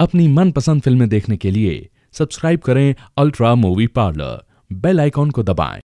अपनी मनपसंद फिल्में देखने के लिए सब्सक्राइब करें Ultra Movie Parlour, bell icon को दबाएं।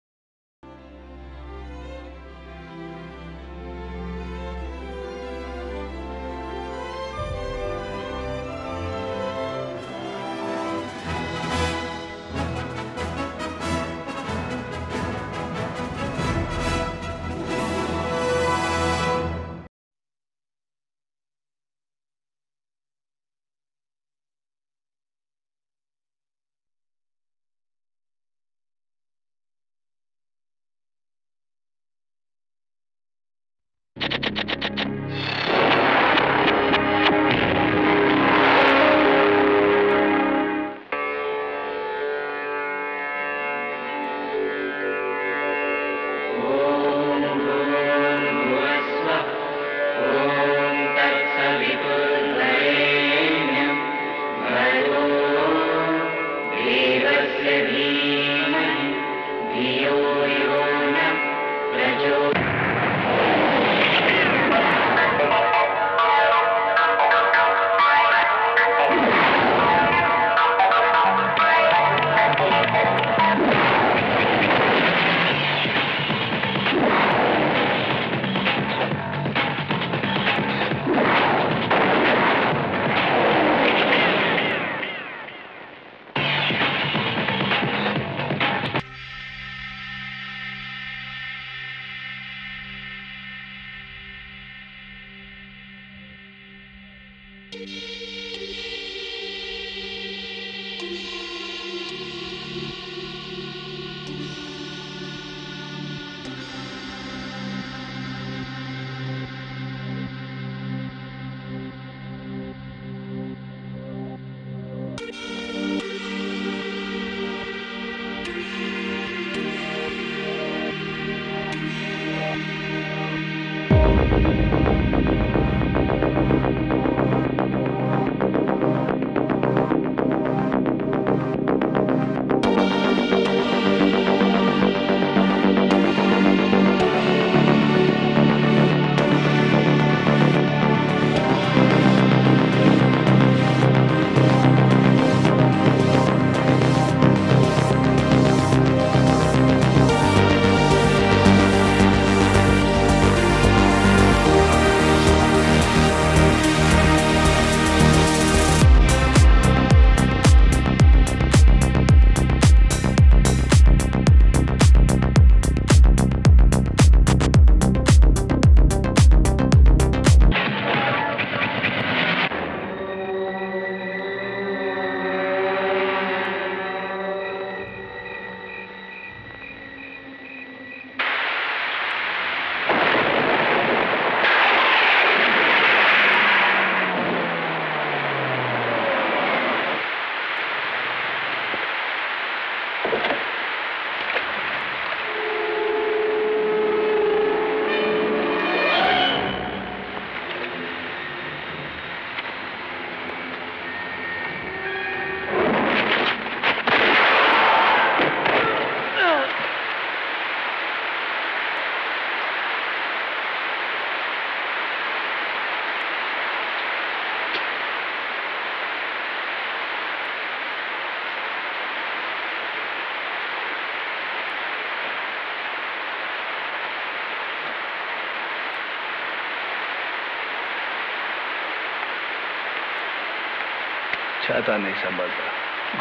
छाता नहीं संभालता,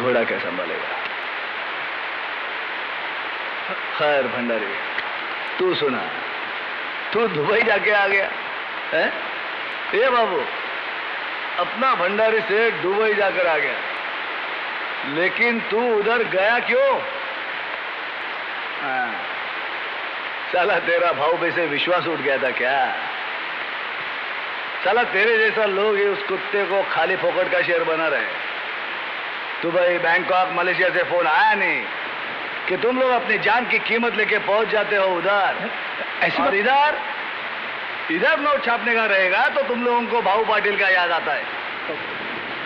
घोड़ा क्या संभालेगा? खैर भंडारी, तू सुना, तू दुबई जाके आ गया है? ए बाबू, अपना भंडारी से दुबई जाकर आ गया, लेकिन तू उधर गया क्यों? हाँ, साला तेरा भाव पे से विश्वास उठ गया था क्या? साला तेरे जैसा लोग ही उस कुत्ते को खाली फोकट का शेर बना रहे। तो भाई बैंकॉक मलेशिया से फोन आया नहीं कि तुम लोग अपनी जान की कीमत लेके पहुंच जाते हो उधर, और इधर इधर नोट छापने का रहेगा तो तुम लोगों को भाऊ पाटिल का याद आता है।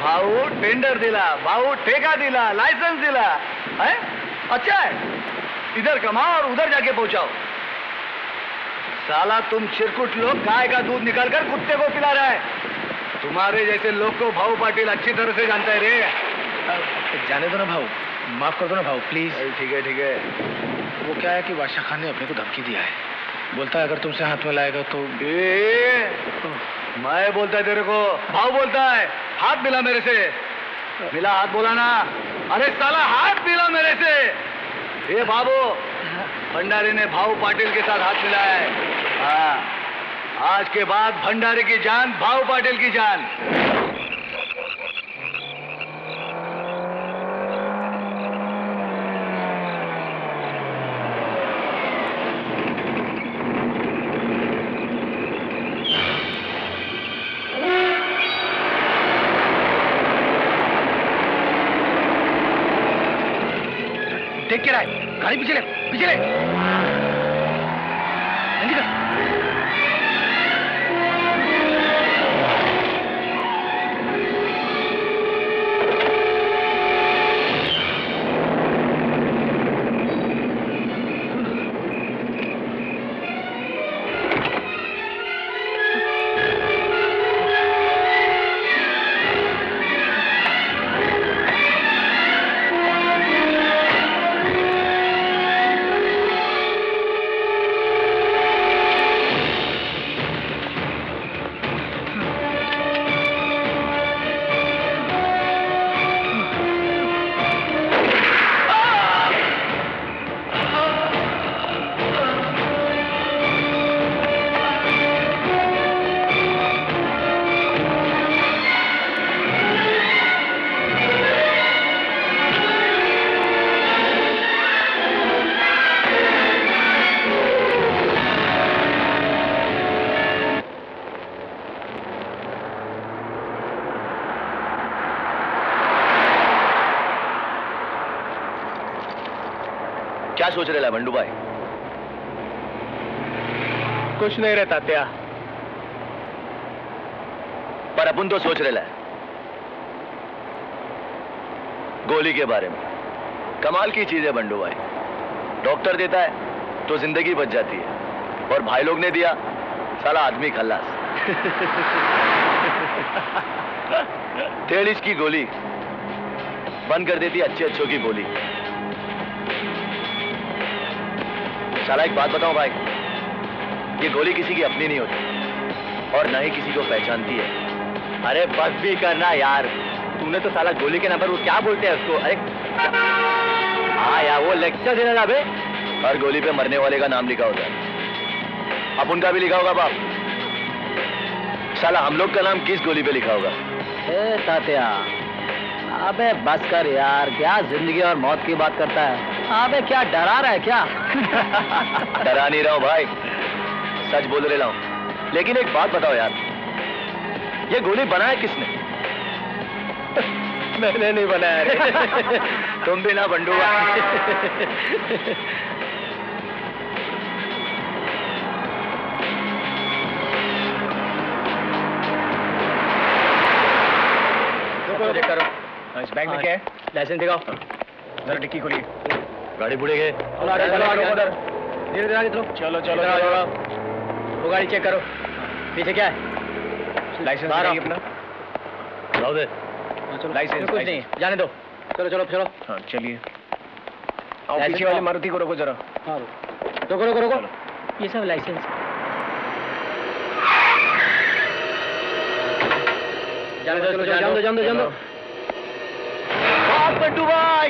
भाऊ टेंडर दिला, भाऊ ठेका दिला, लाइसेंस दिला है, अच्छा है, इधर कमाओ और उधर जाके पहुंचाओ। साला तुम चिरकुट लोग गाय का दूध निकालकर कुत्ते को पिला रहा है। तुम्हारे जैसे लोग को भाऊ पाटिल अच्छी तरह से जानता है रे। जाने दो ना भाऊ, माफ कर दो ना भाऊ प्लीज। ठीक है ठीक है। वो क्या है कि बादशाह खान ने अपने को धमकी दिया है, बोलता है अगर तुमसे हाथ में लाएगा तो। मैं बोलता है तेरे को, भाऊ बोलता है हाथ मिला मेरे से, मिला हाथ बोला ना, अरे साला हाथ मिला मेरे से। ये बाबू भंडारी ने भाऊ पाटिल के साथ हाथ मिलाया है। हाँ, आज के बाद भंडारी की जान भाऊ पाटिल की जान। देख क्या रहा है, गाड़ी पीछे ले, पीछे ले। सोच रहे हैं बंडू भाई? कुछ नहीं रहता तात्या, पर अपन तो सोच रहे हैं गोली के बारे में। कमाल की चीज है बंडू भाई, डॉक्टर देता है तो जिंदगी बच जाती है, और भाई लोग ने दिया साला आदमी खल्लास। टेनिस की गोली बंद कर देती अच्छे अच्छों की बोली। साला एक बात बताऊं भाई, ये गोली किसी की अपनी नहीं होती और ना ही किसी को पहचानती है। अरे बस भी करना यार, तूने तो साला गोली के नाम पर वो क्या बोलते हैं उसको, अरे हाँ यार वो लेक्चर देना था बे। हर गोली पे मरने वाले का नाम लिखा होता है, अब उनका भी लिखा होगा बाप। साला हम लोग का नाम किस गोली पे लिखा होगा? ए तात्या, अबे बस कर यार, क्या जिंदगी और मौत की बात करता है। अबे क्या डरा रहा है क्या? डरा नहीं रहा हूं भाई, सच बोल रहा हूं। लेकिन एक बात बताओ यार, ये गोली बनाया किसने? मैंने नहीं बनाया रे। तुम भी ना बंडू भाई। चेक करो इस बैग में क्या है, लाइसेंस दिखाओ जरा, डिक्की खोलिए। गाड़ी बुढ़े गए, धीरे धीरे आगे चलो। चलो चलो वो गाड़ी चेक करो पीछे क्या है। लाइसेंस अपना लाओ दे, लाइसेंस कुछ नहीं, जाने दो। चलो चलो चलो। हाँ चलिए, आओ पीछे वाले मारुति को रोको जरा। हाँ रोको रोको रोको। ये सब लाइसेंस, जाने दो जाने दो जाने दो। बंडू भाई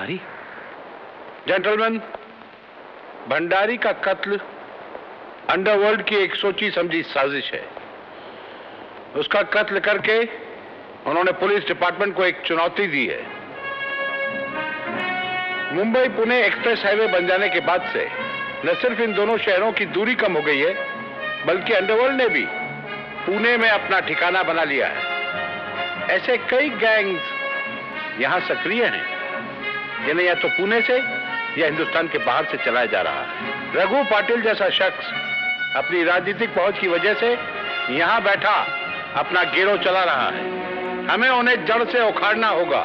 भंडारी? जेंटलमैन, भंडारी का कत्ल अंडरवर्ल्ड की एक सोची समझी साजिश है। उसका कत्ल करके उन्होंने पुलिस डिपार्टमेंट को एक चुनौती दी है। मुंबई पुणे एक्सप्रेस हाईवे बन जाने के बाद से न सिर्फ इन दोनों शहरों की दूरी कम हो गई है, बल्कि अंडरवर्ल्ड ने भी पुणे में अपना ठिकाना बना लिया है। ऐसे कई गैंग्स यहां सक्रिय हैं, जिन्हें या तो पुणे से या हिंदुस्तान के बाहर से चलाया जा रहा है। रघु पाटिल जैसा शख्स अपनी राजनीतिक पहुंच की वजह से यहां बैठा अपना गिरोह चला रहा है। हमें उन्हें जड़ से उखाड़ना होगा,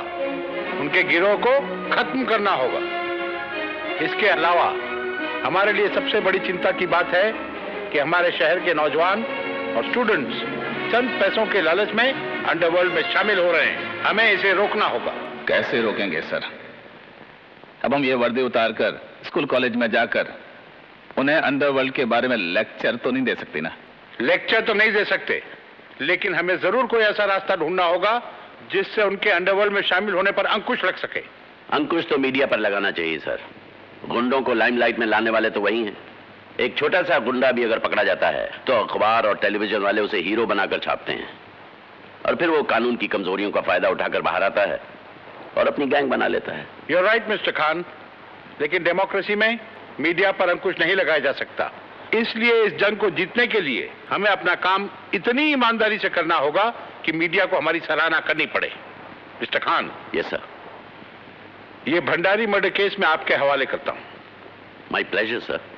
उनके गिरोह को खत्म करना होगा। इसके अलावा हमारे लिए सबसे बड़ी चिंता की बात है कि हमारे शहर के नौजवान और स्टूडेंट्स चंद पैसों के लालच में अंडरवर्ल्ड में शामिल हो रहे हैं। हमें इसे रोकना होगा। कैसे रोकेंगे सर? अब हम ये वर्दी उतारकर स्कूल कॉलेज में जाकर उन्हें अंडरवर्ल्ड के बारे में लेक्चर तो नहीं दे सकते ना? लेक्चर तो नहीं दे सकते, लेकिन हमें जरूर कोई ऐसा रास्ता ढूंढना होगा जिससे उनके अंडरवर्ल्ड में शामिल होने पर अंकुश लग सके। अंकुश तो मीडिया पर लगाना चाहिए सर। गुंडों को लाइमलाइट में लाने वाले तो वही हैं। एक छोटा सा गुंडा भी अगर पकड़ा जाता है तो अखबार और टेलीविजन वाले उसे हीरो बनाकर छापते हैं, और फिर वो कानून की कमजोरियों का फायदा उठाकर बाहर आता है और अपनी गैंग बना लेता है। You are right mister Khan, लेकिन डेमोक्रेसी में मीडिया पर अंकुश नहीं लगाया जा सकता। इसलिए इस जंग को जीतने के लिए हमें अपना काम इतनी ईमानदारी से करना होगा कि मीडिया को हमारी सराहना करनी पड़े। मिस्टर खान। Yes sir. ये भंडारी मर्डर केस में आपके हवाले करता हूं। My pleasure sir.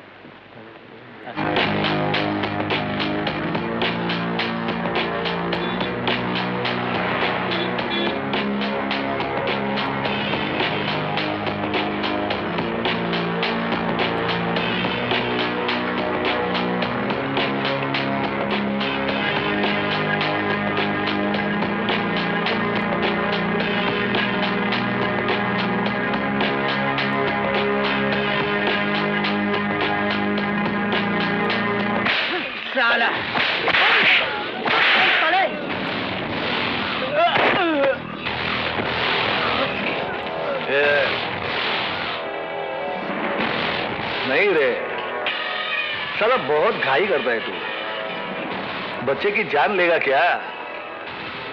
बच्चे की जान लेगा क्या?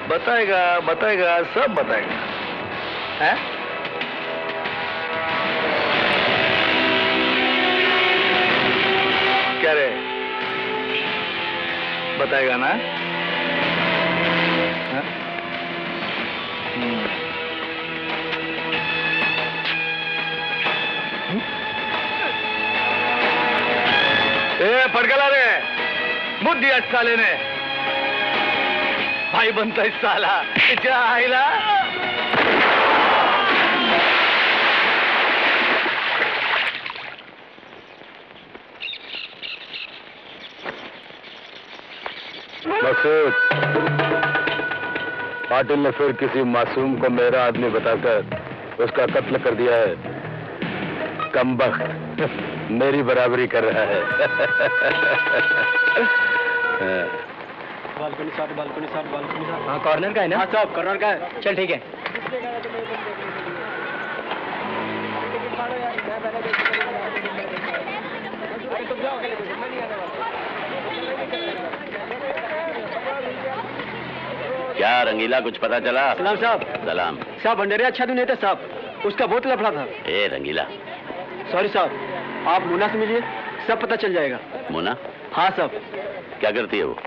बताएगा बताएगा सब बताएगा। हैं? क्या रे? बताएगा ना? हैं? ए फटकला रे, मुद्दी अच्छा लेने भाई बनता है साला। इच्छा आईला पाटिल ने फिर किसी मासूम को मेरा आदमी बताकर उसका कत्ल कर दिया है। कमबख्त मेरी बराबरी कर रहा है। बालकनी साथ, बालकनी साथ, बालकनी साथ। हाँ कॉर्नर का है ना? हाँ साहब कॉर्नर का है। चल ठीक है। क्या रंगीला कुछ पता चला? सलाम साहब। सलाम साहब। भंडारी अच्छा तो नहीं था साहब, उसका बहुत लफड़ा था। ए रंगीला। सॉरी साहब, आप मोना से मिलिए, सब पता चल जाएगा। मोना? हाँ साहब। क्या करती है वो?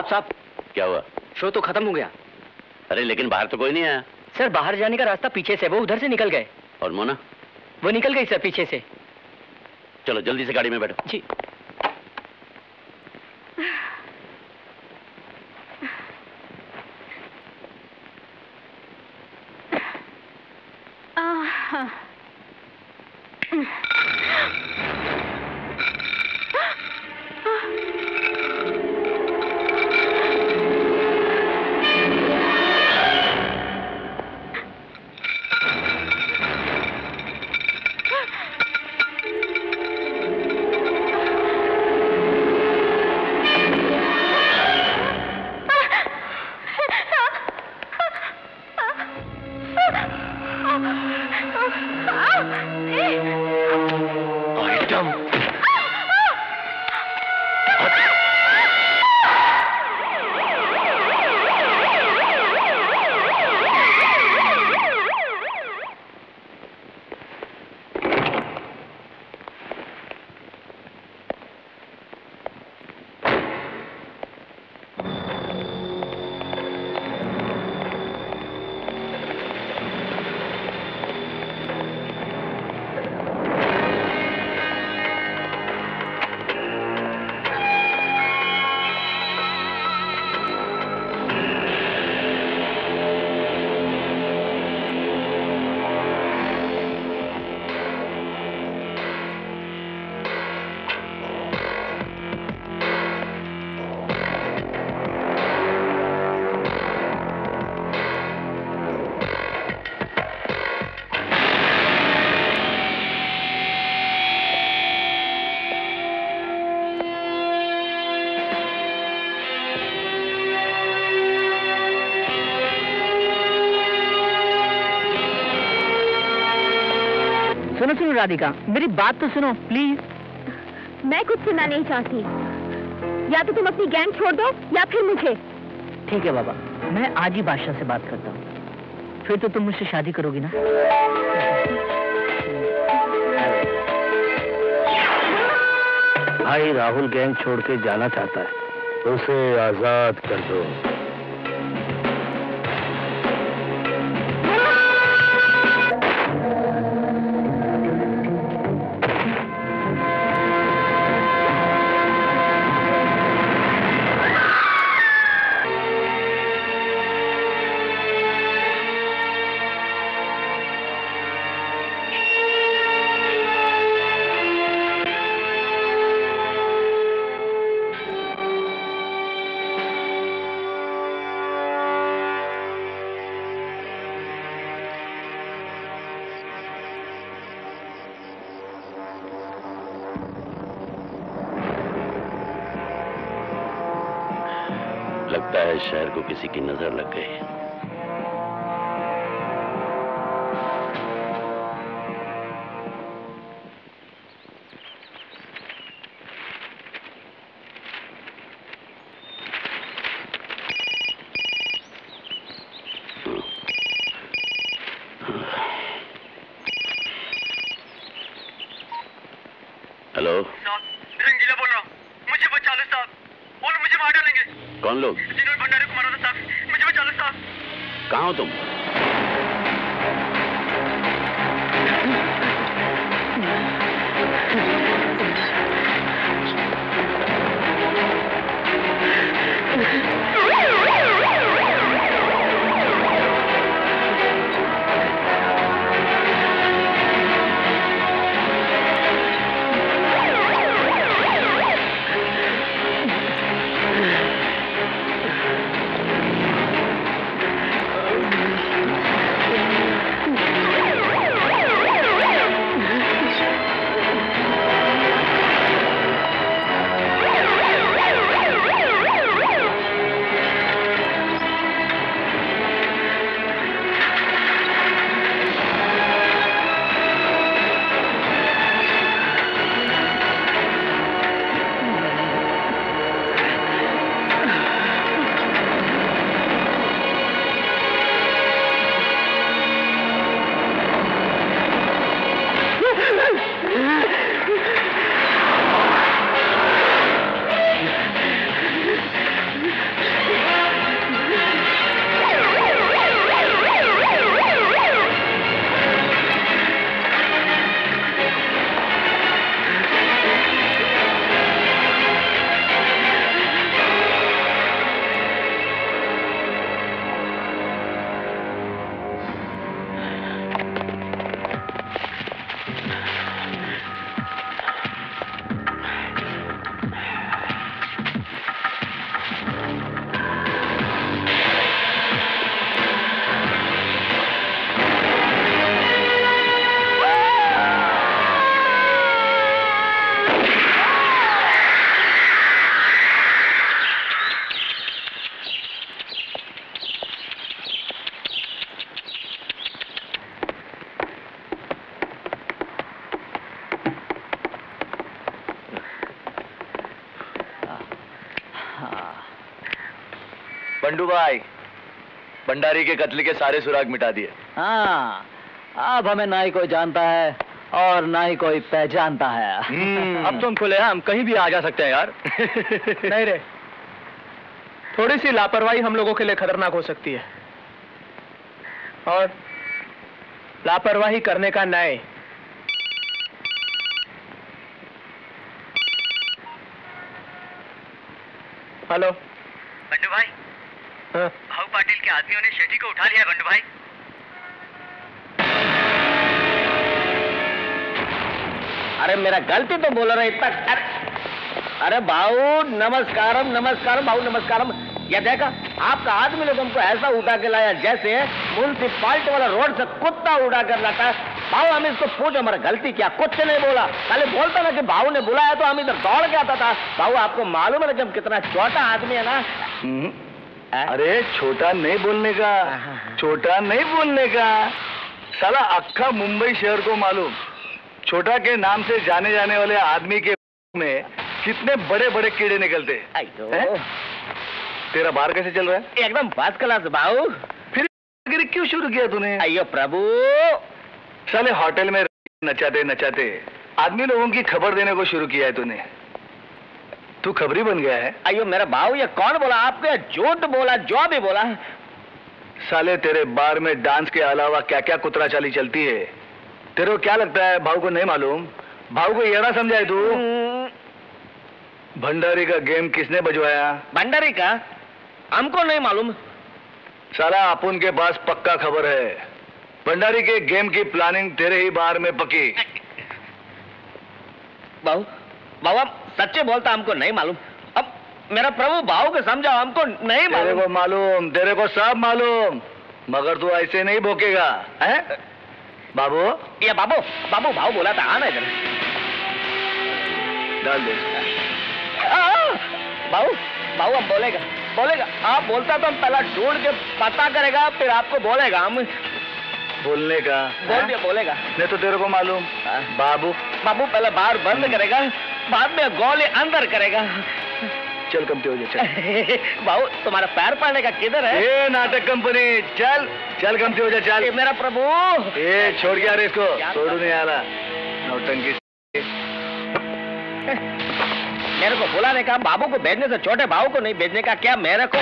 साहब क्या हुआ? शो तो खत्म हो गया। अरे लेकिन बाहर तो कोई नहीं आया सर। बाहर जाने का रास्ता पीछे से, वो उधर से निकल गए। और मोना? वो निकल गई सर पीछे से। चलो जल्दी से गाड़ी में बैठो। जी। सुनो राधिका, मेरी बात तो सुनो प्लीज। मैं कुछ सुनना नहीं चाहती। या तो तुम अपनी गैंग छोड़ दो या फिर मुझे। ठीक है बाबा, मैं आज ही बादशाह से बात करता हूँ। फिर तो तुम मुझसे शादी करोगी ना? भाई राहुल गैंग छोड़ के जाना चाहता है, तो उसे आजाद कर दो। शहर को किसी की नजर लग गई। हेलो, रंगीला बोल रहा हूँ। मुझे बचा लो साहब, और मुझे मार डालेंगे। कौन लोग? कहाँ हो तुम? बंडू भाई, भंडारी के कत्ल के सारे सुराग मिटा दिए। हाँ, अब हमें ना ही कोई जानता है और ना ही कोई पहचानता है। अब तो हम खुले हैं, हम कहीं भी आ जा सकते हैं यार। नहीं रे, थोड़ी सी लापरवाही हम लोगों के लिए खतरनाक हो सकती है और लापरवाही करने का न्याय हेलो बंडू भाई, भाऊ पाटिल के आदमियों ने शेट्टी को उठा लिया है। बंडू भाई, अरे मेरा गलती तो बोल रहा है इतना। अरे भाऊ नमस्कारम, नमस्कारम भाऊ, नमस्कारम। ये देखा आपका आदमी लोग हमको ऐसा उठा के लाया जैसे म्यूनसिपाल्टी वाला रोड से कुत्ता उठा कर लाता है। भाव हम इसको पूछो हमारा गलती क्या, कुछ नहीं बोला। पहले बोलता ना कि भाव ने बुलाया तो हम इधर दौड़ के आता था। भाव आपको मालूम है जब कितना छोटा आदमी है ना। अरे छोटा नहीं बोलने का, छोटा नहीं बोलने का। साला अक्खा मुंबई शहर को मालूम छोटा के नाम से जाने जाने वाले आदमी के में कितने बड़े बड़े कीड़े निकलते हैं। तेरा बार कैसे चल रहा है? एकदम फर्स्ट क्लास भाव। फिर क्यों शुरू किया तूने? अयो प्रभु, साले होटल में नचाते नचाते आदमी लोगों की खबर देने को शुरू किया है तूने। तू खबरी बन गया है। अयो मेरा भाव, ये कौन बोला आपके? झूठ बोला जो भी बोला। साले तेरे बार में डांस के अलावा क्या क्या कुतरा चाली चलती है। तेरे को क्या लगता है भाव को नहीं मालूम? भाव को ये ना समझाए तू। भंडारी का गेम किसने बजवाया? भंडारी का हमको नहीं मालूम। साला अपन के पास पक्का खबर है। भंडारी के गेम की प्लानिंग तेरे ही बार में पकी। भाऊ, बाबा सच्चे बोलता हमको नहीं मालूम। अब मेरा प्रभु भाऊ को समझाओ, हमको नहीं मालूम। तेरे को मालूम, तेरे को सब मालूम, मगर तू ऐसे नहीं भोकेगा हैं? बाबू, ये बाबू बाबू भाऊ बोला था। आना इधर डाल दे। बाबू बाबू हम बोलेगा बोलेगा। आप बोलता तो हम पहला ढूंढ के पता करेगा, फिर आपको बोलेगा। हम बोलने का बोल दिया, बोलेगा नहीं तो तेरे को मालूम। बाबू बाबू पहले बाहर बंद करेगा, बाद में गोली अंदर करेगा। चल कमती हो जाए। बाबू तुम्हारा पैर पड़ने का किधर है? ए नाटक कंपनी, चल चल कमती हो जाए। चल मेरा प्रभु, ए छोड़ गया रे इसको, छोड़ू नहीं आ रहा नौटंकी। मेरे को बुलाने का, बाबू को भेजने से छोटे बाबू को नहीं भेजने का क्या? मेरे को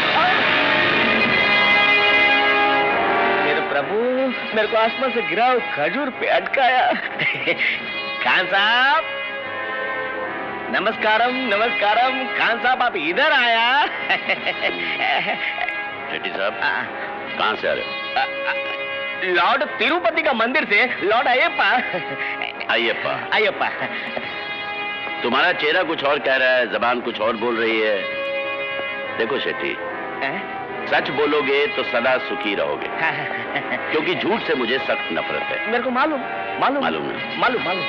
प्रभु, मेरे को आसमान से गिरा हुआ खजूर पे अटकाया। खान साहब नमस्कारम, नमस्कारम। खान साहब आप इधर आया। शेट्टी साहब कहाँ से आ रहे हो? लॉर्ड तिरुपति का मंदिर से। लॉर्ड अय्यप्पा। अय्यप्पा अय्यप्पा। तुम्हारा चेहरा कुछ और कह रहा है, जबान कुछ और बोल रही है। देखो शेट्टी, सच बोलोगे तो सदा सुखी रहोगे। क्योंकि झूठ से मुझे सख्त नफरत है। मेरे को मालूम मालूम मालूम मालूम मालूम।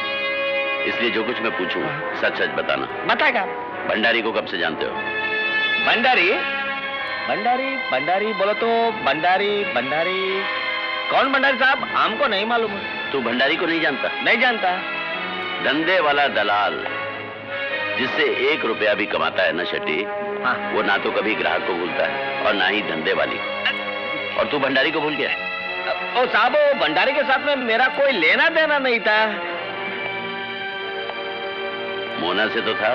इसलिए जो कुछ मैं पूछूं सच सच बताना। बताएगा। भंडारी को कब से जानते हो? भंडारी भंडारी भंडारी बोलो तो भंडारी भंडारी कौन? भंडारी साहब हमको नहीं मालूम। तू भंडारी को नहीं जानता? नहीं जानता। धंधे वाला दलाल जिससे 1 रुपया भी कमाता है ना शेट्टी, हाँ। वो ना तो कभी ग्राहक को भूलता है और ना ही धंधे वाली। और तू भंडारी को भूल गया? ओ साहब, भंडारी के साथ में मेरा कोई लेना देना नहीं था। मोना से तो था।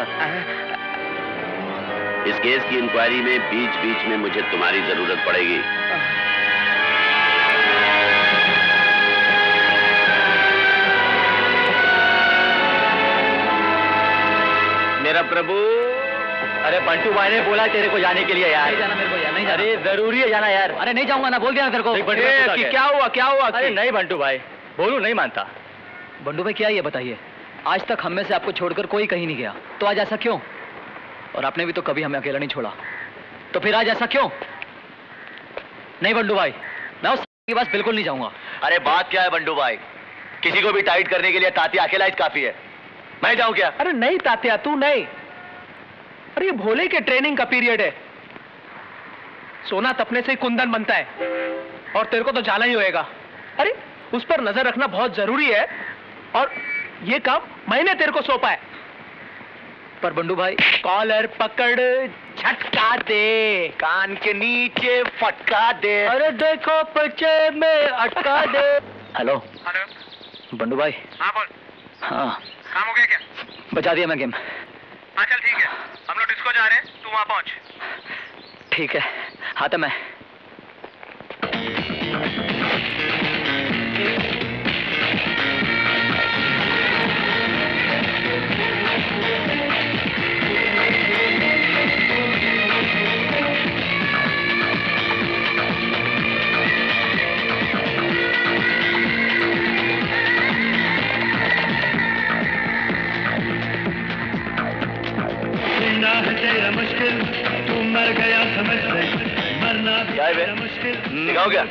इस केस की इंक्वायरी में बीच बीच में मुझे तुम्हारी जरूरत पड़ेगी। मेरा प्रभु, अरे पंटू भाई ने बोला तेरे को जाने के लिए यार। नहीं जाना मेरे को यार, नहीं जाना। अरे जरूरी है जाना यार। अरे नहीं जाऊंगा ना, बोल दिया तेरे को। क्या हुआ क्या हुआ? अरे नहीं बंटू भाई, बोलू नहीं मानता। बंटू भाई क्या ये बताइए, आज तक हम में से आपको छोड़कर कोई कहीं नहीं गया, तो आज ऐसा क्यों? और आपने भी तो कभी हमें अकेला नहीं छोड़ा, तो फिर आज ऐसा क्यों? नहीं बंटू भाई, मैं उस के पास बिल्कुल नहीं जाऊंगा। अरे बात क्या है बंटू भाई, किसी को भी टाइट करने के लिए तातिया अकेला काफी है। मैं जाऊं क्या? अरे नहीं तातिया, तू नहीं। अरे ये भोले के ट्रेनिंग का पीरियड है, सोना तपने से ही कुंदन बनता है और तेरे को तो जाना ही होएगा। अरे उस पर नजर रखना बहुत जरूरी है और ये काम मैंने तेरे को सौंपा है। पर बंडू भाई, कॉलर पकड़ झट। फटका दे, कान के नीचे फटका दे, अरे देखो पचे में अटका दे। हेलो बंडू भाई। हाँ बोल। हाँ काम हो गया क्या? बचा दिया मैं गेम। हाँ चल ठीक है, हम लोग डिस्को जा रहे हैं, तू वहाँ पहुँच। ठीक है हाँ तो मैं दिखाओ क्या?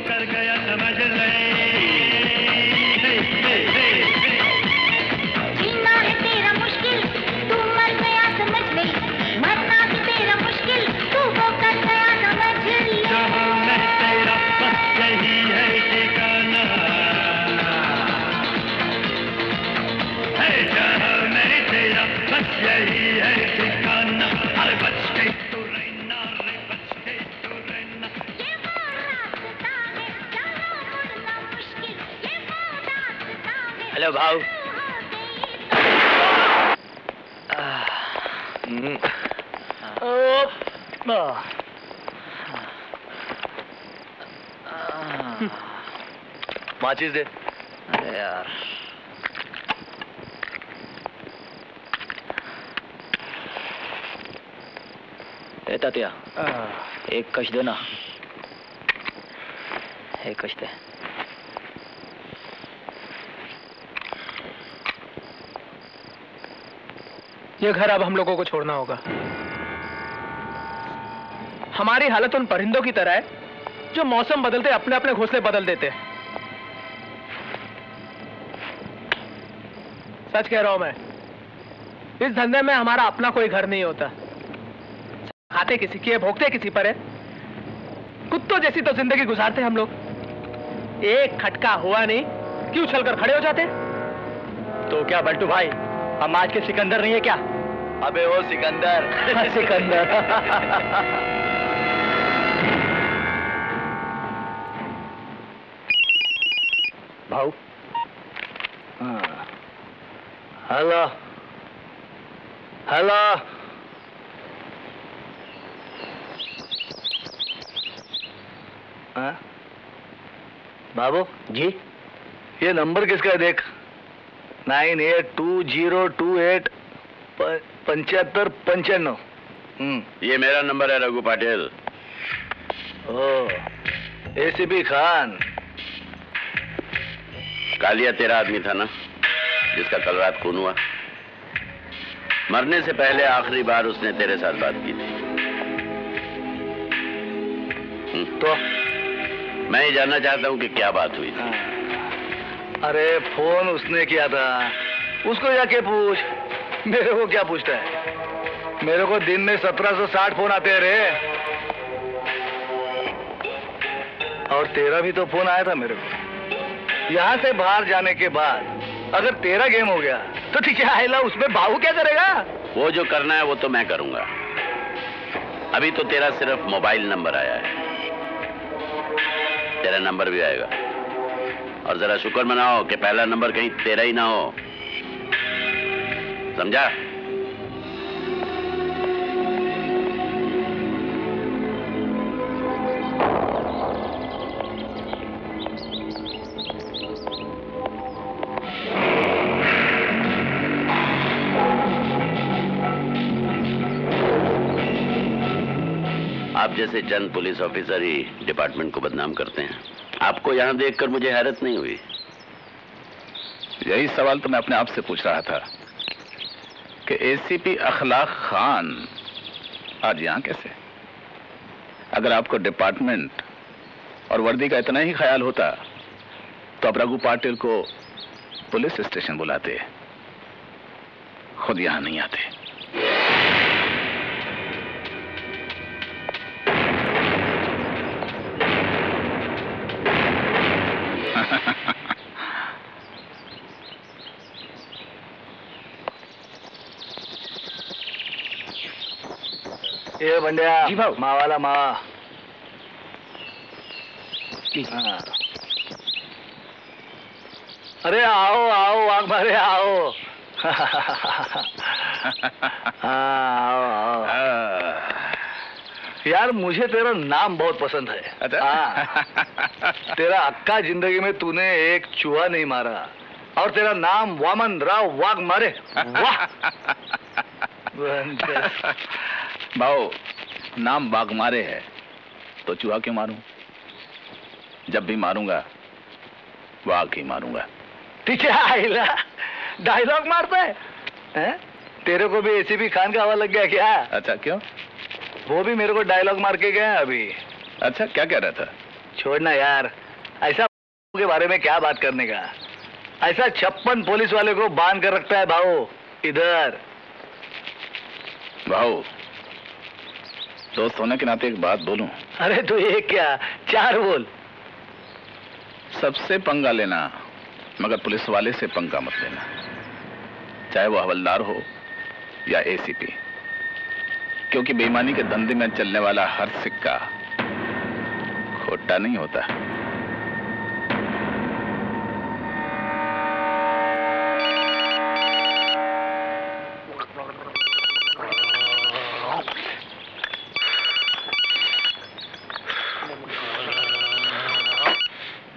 हेलो भाव। माचिस दे। अरे यार तातिया एक कश दे ना, एक कश दे। ये घर अब हम लोगों को छोड़ना होगा। हमारी हालत उन परिंदों की तरह है जो मौसम बदलते अपने अपने घोंसले बदल देते हैं। सच कह रहा हूं मैं, इस धंधे में हमारा अपना कोई घर नहीं होता। खाते किसी की है, भोगते किसी पर है, कुत्तों जैसी तो जिंदगी गुजारते हम लोग। एक खटका हुआ नहीं कि उछलकर खड़े हो जाते। तो क्या बल्टू भाई हम आज के सिकंदर नहीं है क्या? अबे वो सिकंदर सिकंदर। भाऊ। हेलो हेलो बाबू जी, ये नंबर किसका है? देख 9820287595। ये मेरा नंबर है रघु पाटिल। ओ एसीपी खान। कालिया तेरा आदमी था ना, जिसका कल रात खून हुआ? मरने से पहले आखिरी बार उसने तेरे साथ बात की थी। तो मैं ये जानना चाहता हूँ कि क्या बात हुई थी। अरे फोन उसने किया था, उसको जाके पूछ, मेरे को क्या पूछता है? मेरे को दिन में 1760 फोन आते हैं रे, और तेरा भी तो फोन आया था मेरे को। यहाँ से बाहर जाने के बाद अगर तेरा गेम हो गया तो ठीक है, आइला उसमें बाहू क्या करेगा? वो जो करना है वो तो मैं करूंगा। अभी तो तेरा सिर्फ मोबाइल नंबर आया है, तेरा नंबर भी आएगा। और जरा शुक्र मनाओ कि पहला नंबर कहीं तेरा ही ना हो, समझा? आप जैसे चंद पुलिस ऑफिसर ही डिपार्टमेंट को बदनाम करते हैं। आपको यहां देखकर मुझे हैरत नहीं हुई? यही सवाल तो मैं अपने आप से पूछ रहा था कि एसीपी अखलाक खान आज यहां कैसे? अगर आपको डिपार्टमेंट और वर्दी का इतना ही ख्याल होता तो आप रघु पाटिल को पुलिस स्टेशन बुलाते, खुद यहां नहीं आते। ये बंदिया जी भाव मावाला मावा हाँ। अरे आओ आओ वाघमारे आओ आओ आओ यार मुझे तेरा नाम बहुत पसंद है हाँ। तेरा अक्का जिंदगी में तूने एक चूहा नहीं मारा और तेरा नाम वामन राव वाघमारे वाह भाव नाम वाघमारे है तो चूहा क्यों मारूं जब भी मारूंगा वाघ ही मारूंगा ठीक है डायलॉग मारता है हैं? तेरे को भी एसीपी खान का हवा लग गया क्या अच्छा क्यों वो भी मेरे को डायलॉग मार के गया अभी अच्छा क्या कह रहा था छोड़ना यार ऐसा के बारे में क्या बात करने का ऐसा 56 पुलिस वाले को बांध कर रखता है भाऊ इधर भाऊ दोस्त होने के नाते एक बात बोलूं अरे तू ये क्या 4 बोल सबसे पंगा लेना मगर पुलिस वाले से पंगा मत लेना चाहे वो हवलदार हो या एसीपी क्योंकि बेईमानी के धंधे में चलने वाला हर सिक्का खोटा नहीं होता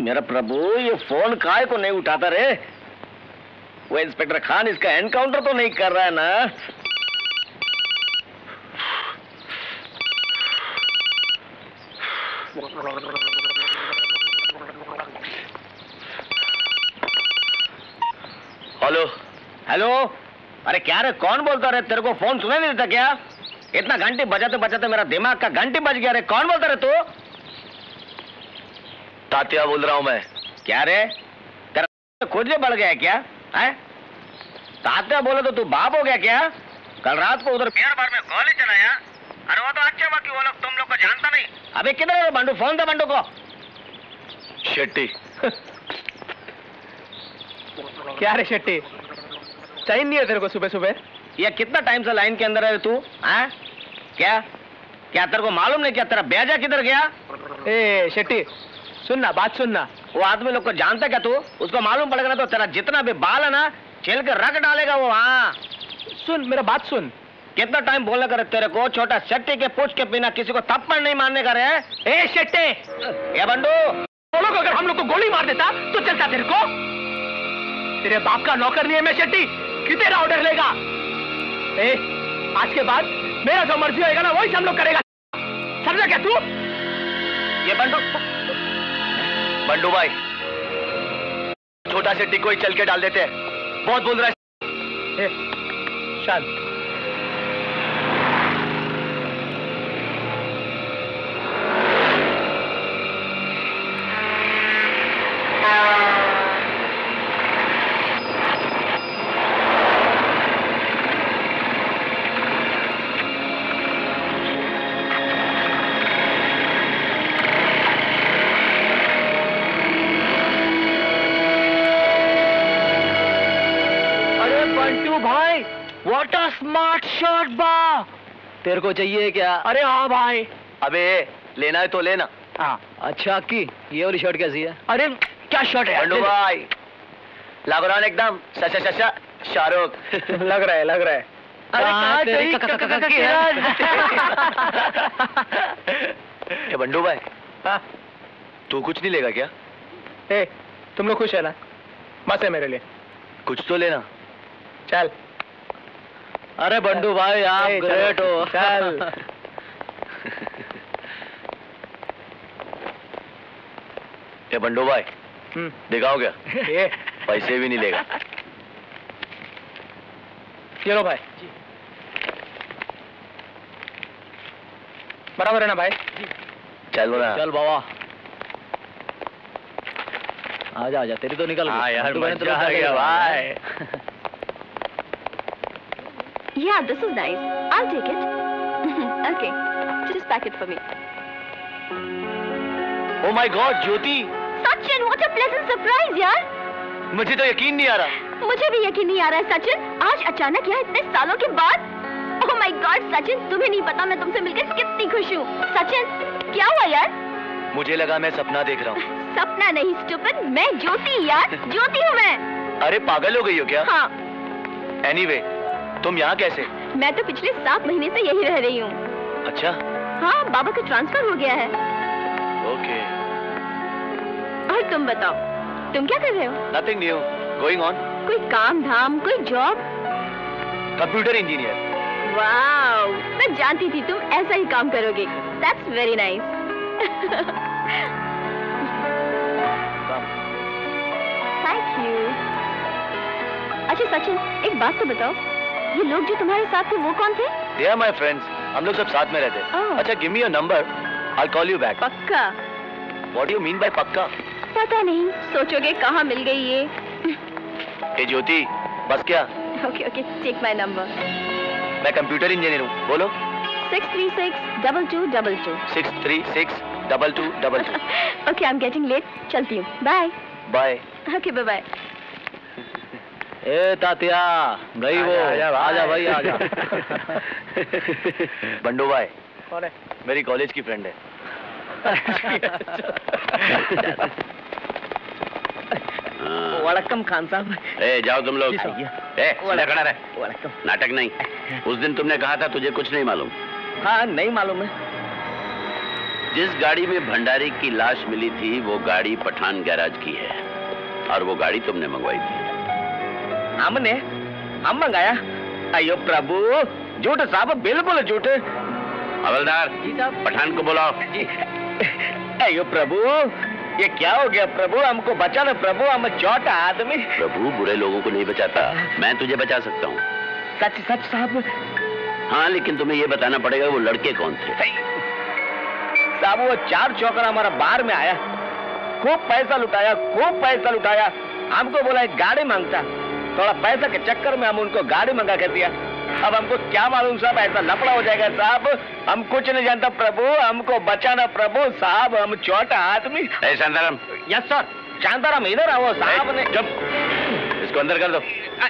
मेरा प्रभु ये फोन काय को नहीं उठाता रे वो इंस्पेक्टर खान इसका एनकाउंटर तो नहीं कर रहा है ना हेलो हेलो अरे क्या रे कौन बोलता रे तेरे को फोन सुनाई नहीं देता क्या इतना घंटे बजाते बजाते मेरा दिमाग का घंटी बज गया रे कौन बोलता रे तू तातिया बोल रहा हूं मैं क्या रे तेरा खुद बढ़ गया क्या है तातिया बोले तो तू बाप हो गया क्या कल रात को उधर बिहार बार में कॉलेज चलाया अरे वो तो अच्छा हुआ कि वो लोग तुम लोग को जानता नहीं अबे किधर है बंडू फोन दे बंडू को शेट्टी क्या रे शेट्टी चैन नहीं है तेरे को सुबह सुबह यह कितना टाइम से लाइन के अंदर है तू है क्या क्या तेरे को मालूम नहीं क्या तेरा ब्याजा किधर गया ए शेट्टी सुनना बात सुनना वो आदमी लोग को जानता क्या तू उसको मालूम पड़ेगा ना तो तेरा जितना भी बाल है ना छील कर रख डालेगा वो हाँ सुन मेरा बात सुन कितना टाइम बोलना करे तेरे को छोटा शेट्टी के पूछ के बिना किसी को थप्पड़ नहीं मारने का रे ए शेट्टी ए बंडू बोलो अगर हम लोग को गोली मार देता तो चलता तेरे को तेरे बाप का नौकर नहीं है मैं शेट्टी कितने ऑर्डर लेगा ए आज के बाद मेरा जो मर्जी होगा ना वही हम लोग करेगा समझा क्या तू ये बंडू बंडू भाई छोटा शेट्टी को ही चल के डाल देते हैं बहुत बोल रहा है शांत तेरे को चाहिए क्या अरे हाँ भाई अबे लेना है तो लेना हाँ अच्छा की ये वाली शर्ट कैसी है अरे क्या शर्ट है बंडू भाई लगरान एकदम सच्चा सच्चा शाहरुख लग रहा है अरे बंडू भाई हाँ तू कुछ नहीं लेगा क्या ए तुम लोग खुश है ना मस्त है मेरे लिए कुछ तो लेना चल अरे बंडू भाई आप ग्रेट हो चल ये बंडू भाई दिखाओ क्या पैसे भी नहीं लेगा चलो भाई बराबर है ना भाई चलो ना चल बाबा आजा तेरी तो निकल गई यार मजा आ गया भाई Yeah, this is nice. I'll take it. Okay, just pack it for me. Oh my God, Jyoti! Sachin, what a pleasant surprise, यार. मुझे तो यकीन नहीं आ रहा. मुझे भी यकीन नहीं आ रहा है, सचिन. आज अचानक यह इतने सालों के बाद. Oh my my God Sachin, तुम्हें नहीं पता मैं तुमसे मिलकर कितनी खुश हूँ। सचिन क्या हुआ यार? मुझे लगा मैं सपना देख रहा हूँ। सपना नहीं स्टूपिड, मैं ज्योति यार, ज्योति हूँ मैं। अरे पागल हो गई हो क्या? हाँ। एनीवे, तुम यहाँ कैसे? मैं तो पिछले 7 महीने से यही रह रही हूँ। अच्छा? हाँ, बाबा का ट्रांसफर हो गया है। ओके। और तुम बताओ, तुम क्या कर रहे हो? Nothing new, going on। कोई काम धाम, कोई जॉब? Computer engineer. वाओ, मैं जानती थी तुम ऐसा ही काम करोगे। That's very nice। Thank you। अच्छा सचिन, एक बात तो बताओ, ये लोग जो तुम्हारे साथ थे वो कौन थे? They are my friends. हम लोग सब साथ में रहते हैं। अच्छा, give me your number. I'll call you back. पक्का? What do you mean by पक्का? पता नहीं, सोचोगे कहाँ मिल गई ये। ए ज्योति, बस क्या? Okay, okay, take my number. मैं कंप्यूटर इंजीनियर हूँ, बोलो। 6362222। 6362222। Okay, I'm getting late. चलती हूँ. Bye. Bye. Okay, bye bye. ए तातिया, गई वो, आजा भाई आजा। बंडू भाई कौन है? मेरी कॉलेज की फ्रेंड है। वड़कम खान साहब। ए जाओ तुम लोग। ए खड़ा रहे, नाटक नहीं। उस दिन तुमने कहा था तुझे कुछ नहीं मालूम। हाँ नहीं मालूम है। जिस गाड़ी में भंडारी की लाश मिली थी वो गाड़ी पठान गैराज की है, और वो गाड़ी तुमने मंगवाई थी। हमने हम मंगाया? अयो प्रभु, झूठ साहब, बिल्कुल झूठ। हवलदार जी साहब, पठान को बुलाओ। अयो प्रभु, ये क्या हो गया प्रभु, हमको बचा लो प्रभु, हम छोटा आदमी। प्रभु बुरे लोगों को नहीं बचाता, मैं तुझे बचा सकता हूँ। सच सच साहब। हाँ, लेकिन तुम्हें ये बताना पड़ेगा वो लड़के कौन थे। साहब वो 4 चौकर हमारा बार में आया, खूब पैसा लुटाया, खूब पैसा लुटाया। हमको बोला एक गाड़ी मांगता, थोड़ा पैसा के चक्कर में हम उनको गाड़ी मंगा कर दिया। अब हमको क्या मालूम साहब, ऐसा लफड़ा हो जाएगा साहब, हम कुछ नहीं जानता प्रभु, हमको बचाना प्रभु साहब, हम छोटा आदमी। शांताराम। Yes sir. शांताराम इधर आओ साहब ने। जब इसको अंदर कर दो।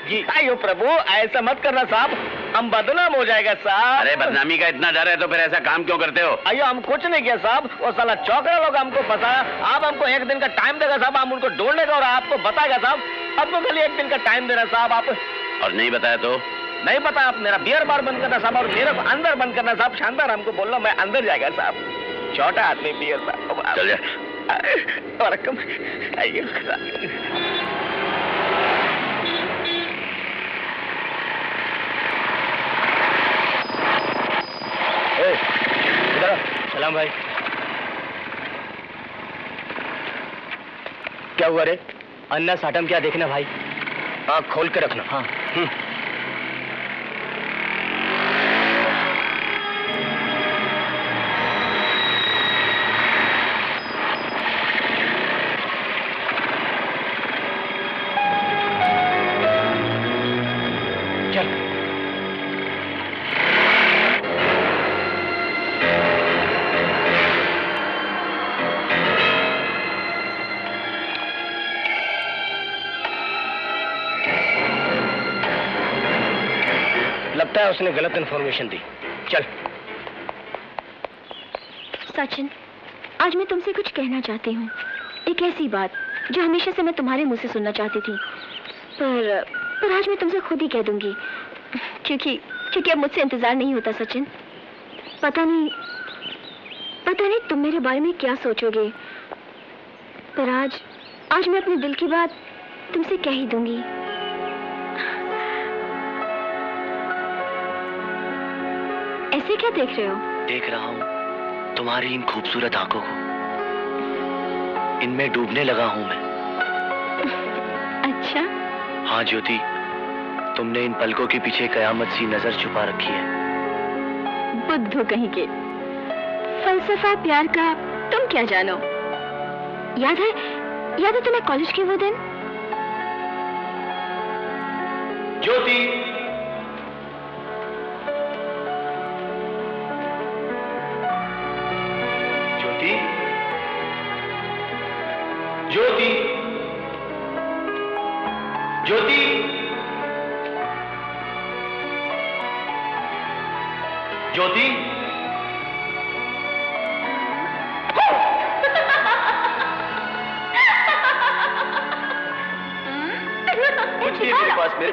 जी। आइयो प्रभु, ऐसा मत करना साहब, हम बदनाम हो जाएगा साहब। अरे बदनामी का इतना डर है तो फिर ऐसा काम क्यों करते हो? अयो हम कुछ नहीं किया साहब, वो साला चौकड़ा लोग हमको फंसाया। आप हमको 1 दिन का टाइम देगा साहब, हम उनको ढूंढेगा और आपको बताएगा साहब। आपको खाली 1 दिन का टाइम दे रहा साहब आप। और नहीं बताया तो? नहीं बताया। आप मेरा बियर बार बंद करना साहब, और मेरे को अंदर बंद करना साहब। शांताराम को बोलना, मैं अंदर जाएगा साहब, छोटा आदमी बियर बार। चल जा। और कम आइए। सलाम भाई। क्या हुआ रे? अन्ना साटम क्या देखना भाई, आँख खोल कर रखना। हाँ। उसने गलत इन्फॉर्मेशन दी। चल। सचिन, आज मैं तुमसे कुछ कहना चाहती हूँ, एक ऐसी बात जो हमेशा से मैं तुम्हारे मुंह से सुनना चाहती थी, पर आज मैं तुमसे खुद ही कह दूंगी, क्योंकि अब मुझसे इंतजार नहीं होता। सचिन, पता नहीं तुम मेरे बारे में क्या सोचोगे, पर आज मैं अपने दिल की बात तुमसे कह ही दूंगी। ऐसे क्या देख रहे हो? देख रहा हूँ तुम्हारी इन खूबसूरत आंखों को, इनमें डूबने लगा हूँ मैं। अच्छा? हाँ ज्योति, तुमने इन पलकों के पीछे कयामत सी नजर छुपा रखी है। बुद्धू कहीं के, फलसफा प्यार का तुम क्या जानो। याद है तुम्हें कॉलेज के वो दिन? ज्योति। ज्योति ज्योति, कुछ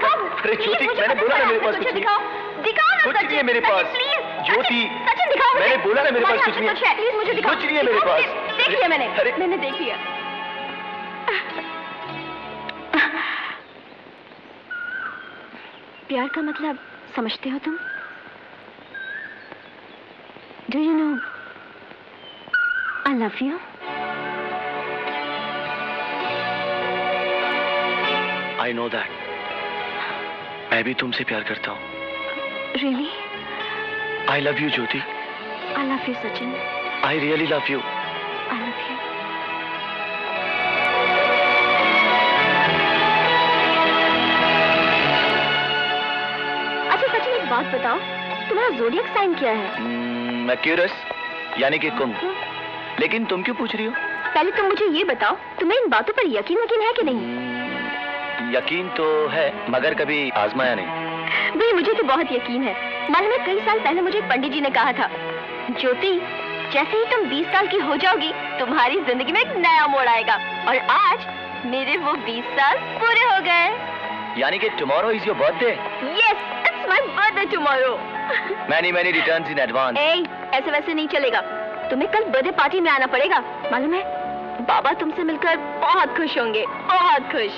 नहीं है मेरे पास। मेरे पास अरे ज्योति, मैंने बोला ना मेरे पास कुछ नहीं है। मेरे पास ज्योति, मैंने बोला ना मेरे पास कुछ नहीं है। कुछ नहीं है मेरे पास। देख लिया मैंने, मैंने देख लिया। प्यार का मतलब समझते हो तुम? Do you know I love you? I know that. मैं भी तुमसे प्यार करता हूँ। Really? I love you, Jyoti. I love you, Sachin. I really love you. I love you. अच्छा सचिन, एक बात बताओ, तुम्हारा zodiac sign क्या है? मैक्यूरस, यानी कि कुंभ। लेकिन तुम क्यों पूछ रही हो? पहले तुम मुझे ये बताओ, तुम्हें इन बातों पर यकीन है कि नहीं? यकीन तो है, मगर कभी आजमाया नहीं। भाई मुझे तो बहुत यकीन है। मालूम है, कई साल पहले मुझे एक पंडित जी ने कहा था, ज्योति जैसे ही तुम 20 साल की हो जाओगी तुम्हारी जिंदगी में एक नया मोड़ आएगा। और आज मेरे वो 20 साल पूरे हो गए। यानी कि tomorrow is your birthday? Yes, it's my birthday tomorrow. Many many returns in advance. ऐसे वैसे नहीं चलेगा, तुम्हें कल बर्थडे पार्टी में आना पड़ेगा। मालूम है, बाबा तुमसे मिलकर बहुत खुश होंगे, बहुत खुश।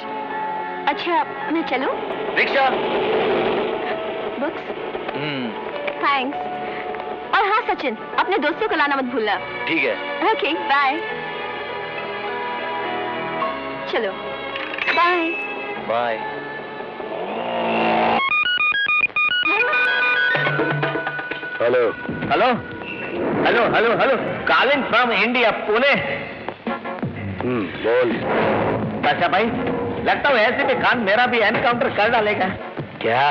अच्छा मैं चलूं? रिक्शा। बुक्स। थैंक्स। और हाँ सचिन, अपने दोस्तों को लाना मत भूलना। ठीक है। Okay bye. चलो bye. Bye. Hello hello hello hello hello, calling from India, Pune. बोल। अच्छा भाई, लगता है एसीपी खान मेरा भी एनकाउंटर कर डालेगा। क्या?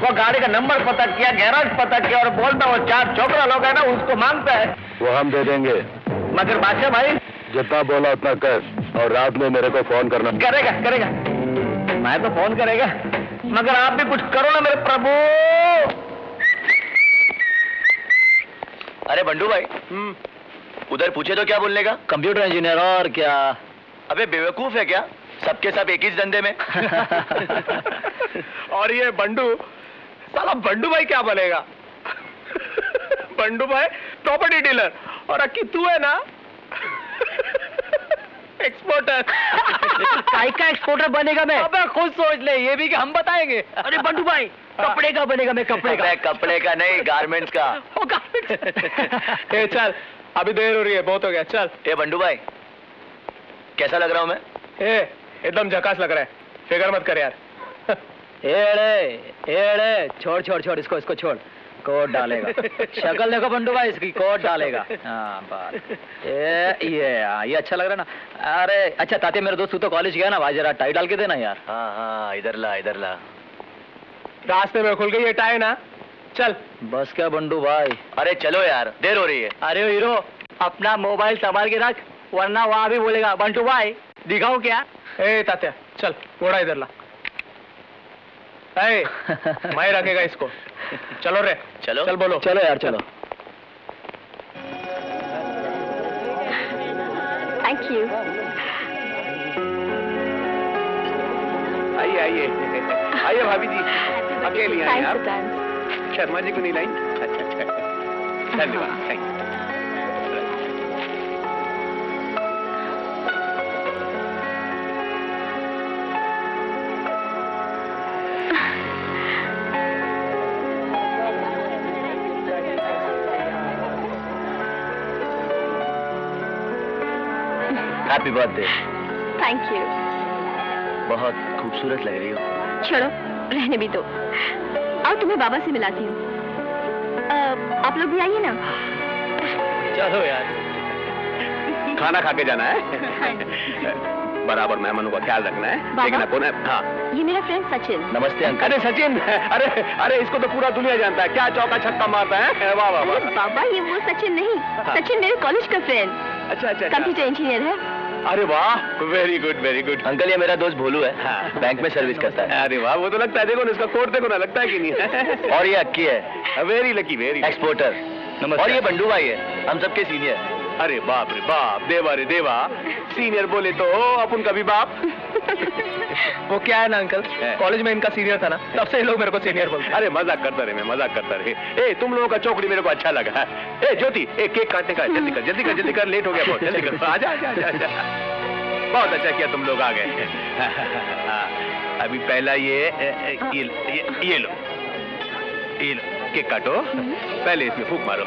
वो गाड़ी का नंबर पता किया, गैराज पता किया, और बोलता वो 4 छोकरा लोग है ना, उसको मांगता है। वो हम दे देंगे, मगर बादशाह भाई जितना बोला उतना कर, और रात में मेरे को फोन करना। करेगा करेगा, मैं तो फोन करेगा, मगर आप भी कुछ करो ना मेरे प्रभु। अरे बंडू भाई, उधर पूछे तो क्या बोलने का? Computer engineer. और क्या? अबे बेवकूफ है क्या? सबके सब एक ही धंधे में। और ये बंडू, साला बंडू भाई क्या बनेगा? बंडू भाई प्रॉपर्टी डीलर, और अक्की तू है ना एक्सपोर्टर। काय का एक्सपोर्टर बनेगा मैं? अबे खुद सोच ले, ये भी कि हम बताएंगे। अरे बंडू भाई कपड़े का बनेगा मैं, कपड़े का। कपड़े का नहीं, गारमेंट्स का। ओ गारमेंट्स। ए चल, अभी देर हो रही है, बहुत हो गया, चल। ए बंडू भाई, कैसा लग रहा हूँ मैं? ए एकदम झकास लग रहा है, फिक्र मत कर यार। एड़े छोड़ छोड़ छोड़, इसको इसको छोड़। कोट डालेगा, शक्ल देखो बंडू भाई इसकी, कोट डालेगा। हाँ बात ये अच्छा लग रहा ना। अरे अच्छा तातिया, मेरा दोस्त तू तो कॉलेज गया ना भाई, जरा टाई डाल के देना यार। हाँ हाँ, इधर ला इधर ला। रास्ते में खुल गई ये टाई ना। चल बस। क्या बंडू भाई? अरे चलो यार, देर हो रही है। अरे हीरो, अपना मोबाइल संभाल के रख, वरना वहाँ भी बोलेगा बंटू भाई दिखाओ क्या। ए तातिया चल, घोड़ा इधर ला। मैं रखेगा इसको। चलो रे चलो, चल बोलो। चलो यार चलो। Thank you. आइए आइए आइए भाभी जी, आपके लिए आए आप। शर्मा जी को नहीं लाई? अच्छा अच्छा, धन्यवाद, thank you. Happy birthday. Thank you. बहुत खूबसूरत लग रही हो। छोड़ो, रहने भी दो। आओ तुम्हें बाबा से मिलाती हूँ। आप लोग भी आइए ना। चलो यार, खाना खा के जाना है। बराबर मेहमानों का ख्याल रखना है, लेकिन अपने। हाँ, ये मेरा फ्रेंड सचिन। नमस्ते अंकल। अरे सचिन, अरे अरे इसको तो पूरा दुनिया जानता है, क्या चौका छक्का मारता है। वाह वाह वाह। बाबा ये वो सचिन नहीं, सचिन मेरे कॉलेज का फ्रेंड। अच्छा अच्छा, कंप्यूटर इंजीनियर है। अरे वाह, very good very good. Uncle ये मेरा दोस्त भोलू है, हाँ। बैंक में सर्विस करता है। अरे वाह, वो तो लगता है, देखो ना इसका कोट देखो ना, लगता है कि नहीं। और ये अक्की है, वेरी लकी वेरी एक्सपोर्टर। और ये बंडू भाई है, हम सबके सीनियर। अरे बाप रे बाप, देवा रे देवा, सीनियर बोले तो अब उनका भी बाप। वो क्या है ना अंकल, कॉलेज में इनका सीनियर था ना, तब से लोग मेरे को सीनियर बोलते हैं। अरे मजाक करता रहे, मैं मजाक करता रहे। ए तुम लोगों का चौकड़ी मेरे को अच्छा लगा। ए ज्योति, ए केक काटने का, जल्दी कर जल्दी कर जल्दी कर, लेट हो गया बहुत, जल्दी कर। आजा आजा आजा, बहुत अच्छा किया तुम लोग आ गए। अभी पहला ये लो, ये लो केक काटो, पहले इसमें फूंक मारो।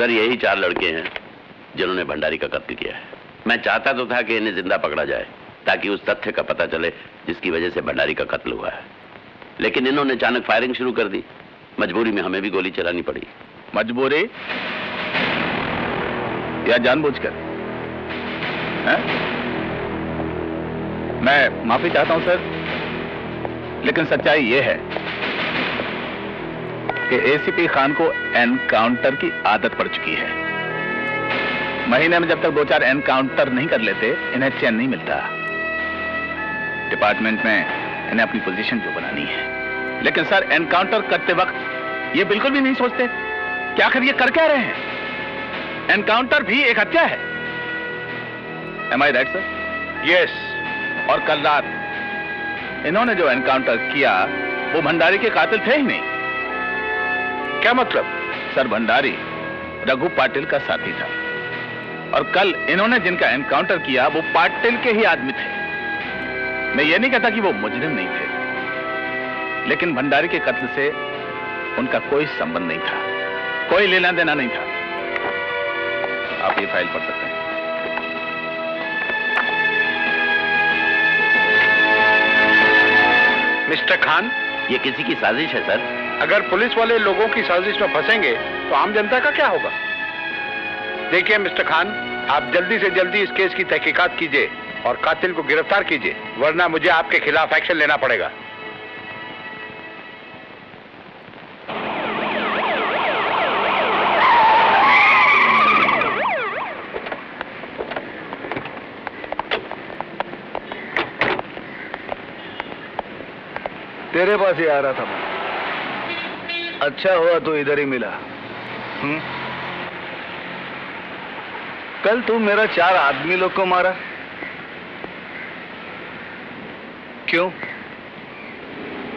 सर यही चार लड़के हैं जिन्होंने भंडारी का कत्ल किया है। मैं चाहता तो था कि इन्हें जिंदा पकड़ा जाए ताकि उस तथ्य का पता चले जिसकी वजह से भंडारी का कत्ल हुआ है, लेकिन इन्होंने अचानक फायरिंग शुरू कर दी। मजबूरी में हमें भी गोली चलानी पड़ी। मजबूरी या जानबूझकर? मैं माफी चाहता हूं सर, लेकिन सच्चाई यह है कि एसीपी खान को एनकाउंटर की आदत पड़ चुकी है। महीने में जब तक 2-4 एनकाउंटर नहीं कर लेते इन्हें चैन नहीं मिलता। डिपार्टमेंट में इन्हें अपनी पोजीशन जो बनानी है, लेकिन सर एनकाउंटर करते वक्त ये बिल्कुल भी नहीं सोचते कि आखिर ये कर क्या रहे हैं। एनकाउंटर भी एक हत्या है। Am I right sir? Yes. और कल रात इन्होंने जो एनकाउंटर किया वो भंडारी के कातिल थे ही नहीं। क्या मतलब? सर भंडारी रघु पाटिल का साथी था और कल इन्होंने जिनका एनकाउंटर किया वो पाटिल के ही आदमी थे। मैं ये नहीं कहता कि वो मुजरिम नहीं थे, लेकिन भंडारी के कत्ल से उनका कोई संबंध नहीं था, कोई लेना देना नहीं था। आप ये फाइल पढ़ सकते हैं। मिस्टर खान, ये किसी की साजिश है सर। अगर पुलिस वाले लोगों की साजिश में फंसेंगे तो आम जनता का क्या होगा? देखिए मिस्टर खान, आप जल्दी से जल्दी इस केस की तहकीकात कीजिए और कातिल को गिरफ्तार कीजिए, वरना मुझे आपके खिलाफ एक्शन लेना पड़ेगा। तेरे पास ही आ रहा था मैं, अच्छा हुआ तो इधर ही मिला। कल तू मेरा 4 आदमी लोग को मारा क्यों?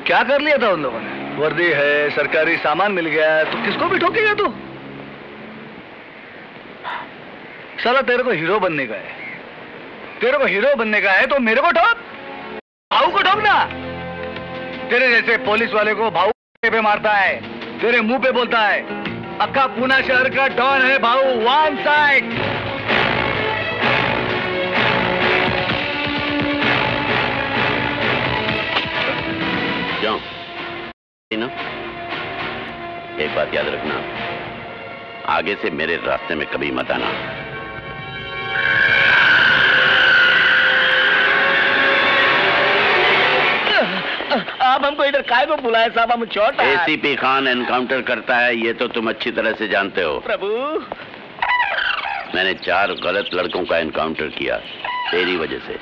क्या कर लिया था उन लोगों ने? वर्दी है, सरकारी सामान मिल गया है, तो किसको भी ठोकेगा तू? साला तेरे को हीरो बनने का है, तेरे को हीरो बनने का है तो मेरे को ठोक, भाऊ को ठोक ना। तेरे जैसे पुलिस वाले को भाऊ पे मारता है, तेरे मुंह पे बोलता है अक्का पूना शहर का डॉन है भाऊ, वन साइड। एक बात याद रखना, आगे से मेरे रास्ते में कभी मत आना। आप हमको इधर काय को बुलाए साहब, हम चोट। एसीपी खान एनकाउंटर करता है, ये तो तुम अच्छी तरह से जानते हो। प्रभु, मैंने 4 गलत लड़कों का एनकाउंटर किया तेरी वजह से,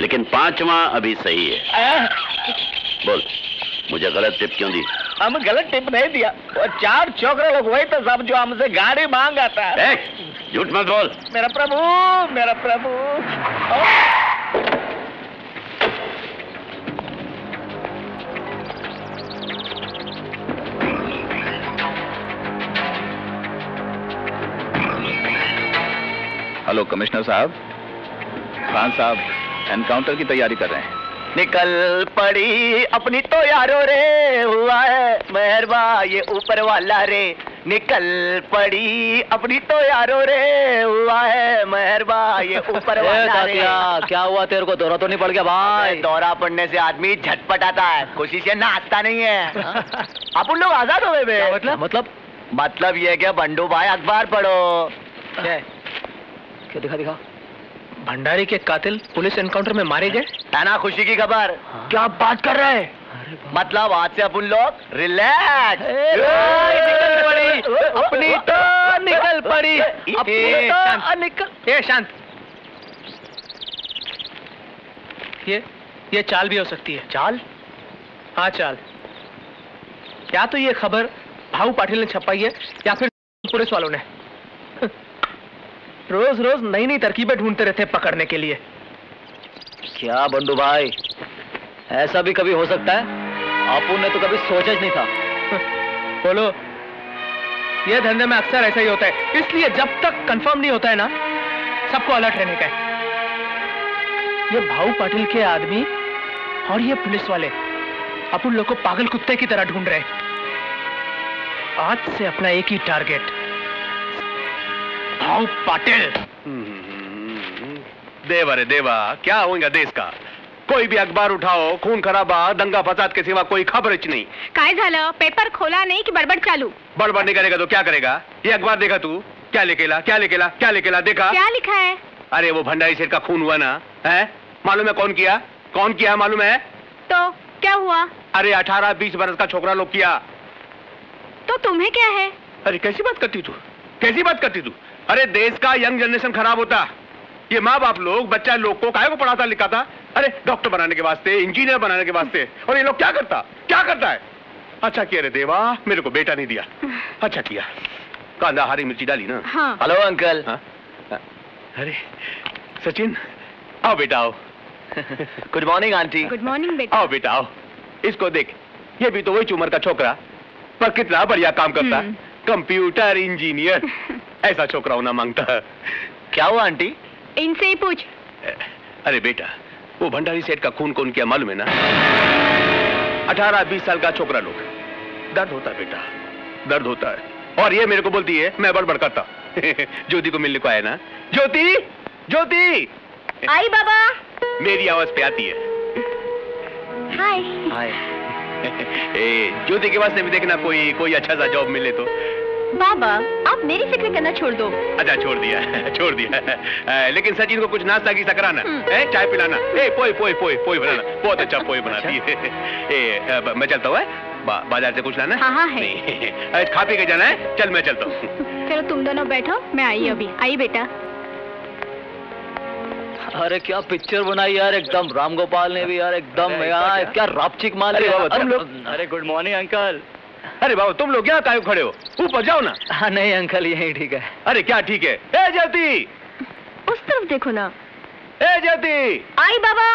लेकिन 5वां अभी सही है। बोल, मुझे गलत टिप क्यों दी? हम गलत टिप नहीं दिया, और 4 चौकरे लोग वही थे साहब जो हमसे गाड़ी मांग आता है। झूठ मत बोल। मेरा प्रभु, मेरा प्रभु। हेलो कमिश्नर साहब, खान साहब एनकाउंटर की तैयारी कर रहे हैं। निकल पड़ी अपनी तो यारो रे, हुआ है मेहरबा ये ऊपर वाला रे। निकल पड़ी अपनी तो यारो रे, हुआ है मेहरबा ये ऊपर वाला रे। क्या हुआ तेरे को, दौरा तो नहीं पड़ गया भाई? दौरा पड़ने से आदमी झटपट आता है, खुशी से नाचता नहीं है। आप उन लोग आजाद हो गए बे। मतलब ये क्या बंडू भाई, अखबार पढ़ो। क्या दिखा दिखा? भंडारी के कातिल पुलिस एनकाउंटर में मारे गए है ना, खुशी की खबर। क्या बात कर रहे हैं? मतलब आज से अपन लोग रिलैक्स। निकल पड़ी अपनी तो, निकल पड़ी अपनी तो, निकल। ये शांत, ये चाल भी हो सकती है। चाल? हाँ चाल। क्या तो ये खबर भाऊ पाटिल ने छपाई है या फिर पुलिस वालों ने? रोज रोज नई नई तरकीबें ढूंढते रहते पकड़ने के लिए। क्या बंडू भाई, ऐसा भी कभी हो सकता है? आपून ने तो कभी सोचा ही नहीं था। बोलो, ये धंधे में अक्सर ऐसा ही होता है, इसलिए जब तक कंफर्म नहीं होता है ना, सबको अलर्ट रहने का है। ये भाऊ पाटिल के आदमी और ये पुलिस वाले अपन लोग को पागल कुत्ते की तरह ढूंढ रहे हैं। आज से अपना एक ही टारगेट, भाऊ पाटिल। देवा रे देवा, क्या होगा देश का। कोई भी अखबार उठाओ, खून खराबा दंगा फसाद के सिवा कोई खबर नहीं। काय झालं, पेपर खोला नहीं कि बड़बड़ चालू? बड़बड़ नहीं करेगा तो क्या करेगा? ये अखबार देखा तू? क्या लिखेला, क्या लिखेला, क्या लिखेला? देखा क्या लिखा है? अरे वो भंडारी सेठ का खून हुआ ना है, मालूम है कौन किया? कौन किया मालूम है? तो क्या हुआ? अरे 18-20 बरस का छोकरा लोग किया। तो तुम्हें क्या है? अरे कैसी बात करती तू, कैसी बात करती तू। अरे देश का यंग जनरेशन खराब होता, ये माँ बाप लोग बच्चा लोग को काहे को पढ़ाता लिखाता? अरे डॉक्टर बनाने के वास्ते, इंजीनियर बनाने के वास्ते, और ये लोग क्या करता है? अच्छा किया रे देवा, मेरे को बेटा नहीं दिया, अच्छा किया। कांदा हरी मिर्ची डाली ना। हाँ। Hello uncle. हाँ? अरे सचिन, आओ बेटा आओ। Good morning aunty. Good morning बेटा। आओ बेटा आओ, इसको देख, ये भी तो वही चूमर का छोकरा, पर कितना बढ़िया काम करता, कंप्यूटर इंजीनियर। ऐसा छोकरा होना मांगता है। क्या हुआ आंटी? इनसे ही पूछ। अरे बेटा, वो भंडारी सेठ का खून कौन किया मालूम है ना? 18-20 साल का छोकरा लोग। दर्द होता है बेटा, दर्द होता है। और ये मेरे को बोलती है मैं बड़बड़ करता। ज्योति को मिलने को आया ना? ज्योति, ज्योति आई बाबा। मेरी आवाज पे आती है हाय हाय। ज्योति के वास्ते भी देखना कोई अच्छा सा जॉब मिले तो। बाबा आप मेरी फिक्र करना छोड़ दो। अच्छा छोड़ दिया, छोड़ दिया। लेकिन सचिन को कुछ नाश्ता की कराना, चाय पिलाना, पोई बनाना, बहुत अच्छा पोई बनाती है। मैं चलता हूँ, बाजार से कुछ लाना। हाँ हाँ है, खा पी के जाना है। चल मैं चलता हूँ। चलो तुम दोनों बैठो, मैं आई अभी। आई बेटा। अरे क्या पिक्चर बनाई यार, एकदम राम गोपाल ने भी यार, एकदम यार क्या रापचिक माल। अरे गुड मॉर्निंग अंकल। अरे बाबू तुम लोग यहाँ काहे खड़े हो, ऊपर जाओ ना। हाँ नहीं अंकल यही ठीक है। अरे क्या ठीक है? ए ज्योति उस तरफ देखो ना। ए ज्योति। आई बाबा।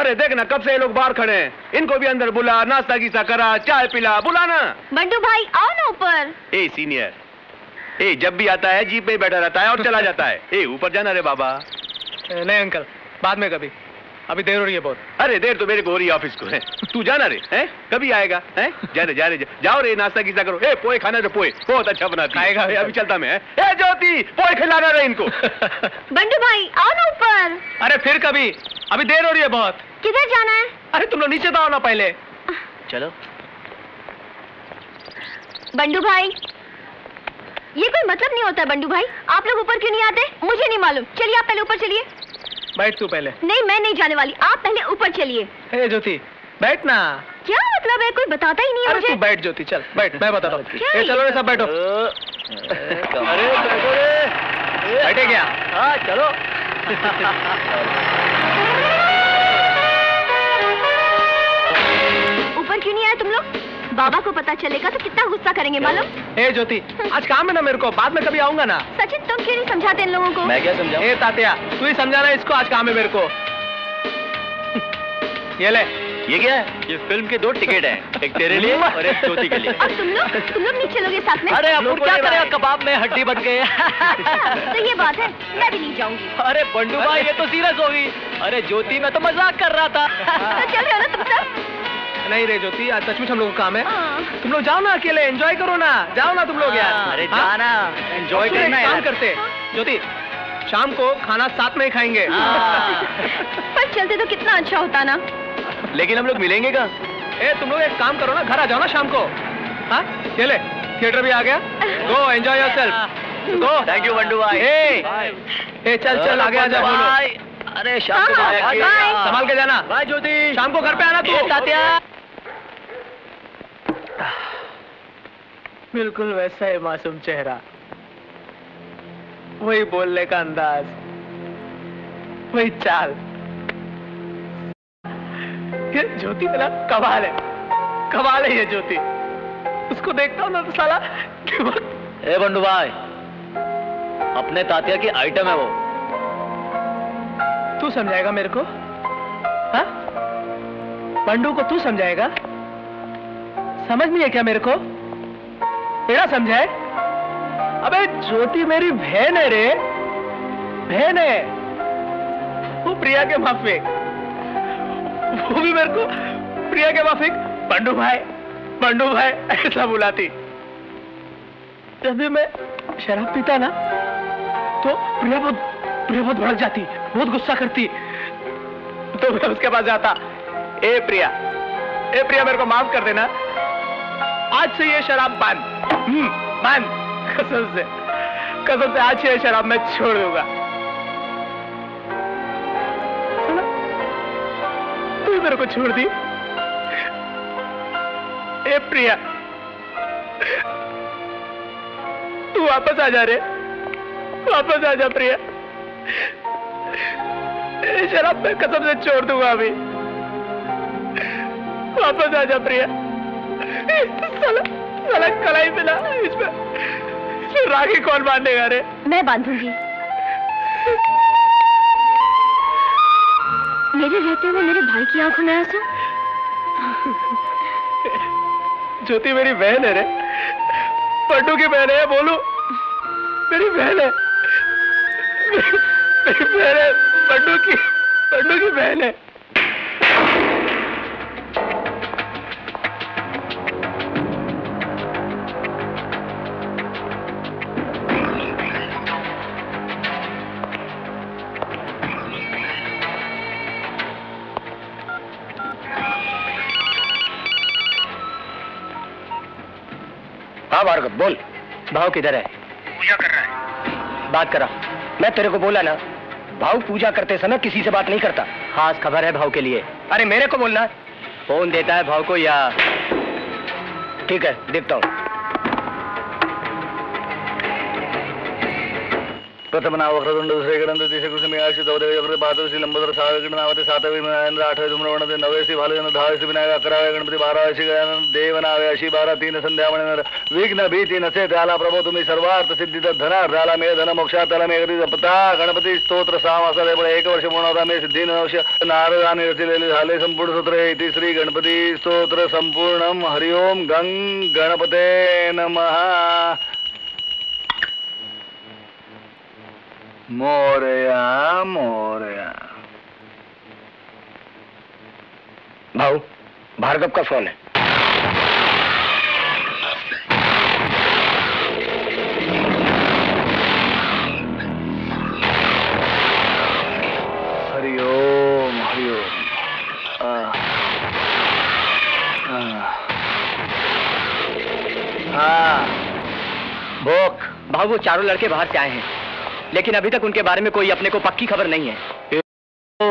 अरे देखना कब से ये लोग बाहर खड़े हैं, इनको भी अंदर बुला, नाश्ता गीसा करा, चाय पिला, बुलाना। बंडू भाई आओ ना ऊपर। ए सीनियर, ए जब भी आता है जीप में बैठा रहता है और चला जाता है। ए ऊपर जाना रे बाबा। नहीं अंकल बाद में कभी, अभी देर हो रही है बहुत। अरे देर तो मेरे को हो रही है ऑफिस को है। तू जाना रे हैं, कभी आएगा हैं? जाओ रे, नाश्ता किसा करो। ए पोए खाना रे, पोए बहुत अच्छा बनाती है। अभी चलता मैं। ए ज्योति पोए खिलाना रे इनको। बंडू भाई आओ ना ऊपर। अरे फिर कभी, अभी देर हो रही है बहुत। किधर जाना है? अरे तुम लोग नीचे तो आओ ना पहले। चलो बंडू भाई, ये कोई मतलब नहीं होता। बंडू भाई आप लोग ऊपर क्यों नहीं आते? मुझे नहीं मालूम। चलिए आप पहले ऊपर चलिए। बैठ तू पहले। नहीं, मैं नहीं जाने वाली, आप पहले ऊपर चलिए। हे ज्योति बैठ ना। क्या मतलब है, कोई बताता ही नहीं है मुझे। तू बैठ ज्योति, चल बैठ, मैं बताता हूँ। चलो सब बैठो। अरे बैठे क्या? हाँ चलो। ऊपर क्यों नहीं आए तुम लोग? बाबा को पता चलेगा तो कितना गुस्सा करेंगे मालूम। ए ज्योति आज काम है ना मेरे को, बाद में कभी आऊंगा ना। सचिन तुम क्यों नहीं समझाते इन लोगों को? मैं क्या समझाऊं? ए तातिया तू ही समझाना इसको, आज काम है मेरे को। ये ले, ये क्या है? ये फिल्म के दो टिकट हैं, एक तेरे लिए और एक ज्योति के लिए। और तुम लोग नहीं चलोगे साथ में? अरे अब क्या करें, कबाब में हड्डी बन गए। तो ये बात है, मैं भी नहीं जाऊंगी। अरे बंडू भाई ये तो सीरियस होगी। अरे ज्योति मैं तो मजाक कर रहा था। चल रहे हो ना तुम सब? नहीं रे ज्योति आज सचमुच हम लोग का काम है। तुम लोग जाओ ना, अकेले एंजॉय करो ना, जाओ ना तुम लोग यार। अरे जाना एंजॉय करते। ज्योति शाम को खाना साथ में ही खाएंगे। पर चलते तो कितना अच्छा होता ना। लेकिन हम लोग मिलेंगे का? ए तुम लोग एक काम करो ना, घर आ जाओ ना शाम को। हाँ चले, थिएटर भी आ गया। Go enjoy yourself. Go. Thank you Bandu भाई। ए चल चल आगे आ जा। अरे शाम को संभाल के जाना। बाय ज्योति, शाम को घर पे आना तू। तातिया बिल्कुल वैसा है, मासूम चेहरा, वही बोलने का अंदाज, वही चाल। ये ज्योति मेरा कमाल है, कमाल है ये ज्योति। उसको देखता हूँ ना तो साला। ए बंडू भाई अपने तातिया की आइटम है वो। तू समझाएगा मेरे को? हाँ बंडू को तू समझाएगा? समझ नहीं है क्या मेरे को? तेरा समझाए? अबे ज्योति मेरी बहन है रे, बहन है वो। प्रिया के माफिक, वो भी मेरे को प्रिया के माफिक बंडू भाई ऐसा बुलाती। जब भी मैं शराब पीता ना तो प्रिया बहुत भड़क जाती, बहुत गुस्सा करती, तो मैं उसके पास जाता। ए प्रिया मेरे को माफ कर देना, आज से ये शराब बंद। कसम से आज से ये शराब मैं छोड़ दूंगा। मेरे को छोड़ दी। ए प्रिया तू वापस आ जा रे, वापस आ जा प्रिया। ए शराब मैं कसम से छोड़ दूंगा अभी। वापस आ जा प्रिया। साला कलाई मिला, इसमें राखी कौन बांधेगा रे? मैं बांधूंगी। मेरे रहते हुए मेरे भाई की आंखों में आंसू। ज्योति मेरी बहन है रे, पट्टू की बहन है, बोलू मेरी बहन है, मेरी बहन है, पट्टू की बहन है। बोल भाव किधर है? पूजा कर रहा है। बात करा, मैं तेरे को बोला ना भाव पूजा करते समय किसी से बात नहीं करता। खास खबर है भाव के लिए। अरे मेरे को बोलना, फोन देता है भाव को या? ठीक है देखता हूँ। प्रथम गणपति स्तोत्र एक वर्ष पूर्ण में सिद्धि नारदानी संपूर्ण सूत्र श्री गणपति स्तोत्र संपूर्णम। हरिओम गं गणपते नमः। मोरया मोरया। भाऊ भार्गव का फोन है। हरिओम हरिओम। हाँ साहब, वो चारों लड़के बाहर से आए हैं, लेकिन अभी तक उनके बारे में कोई अपने को पक्की खबर नहीं है। तो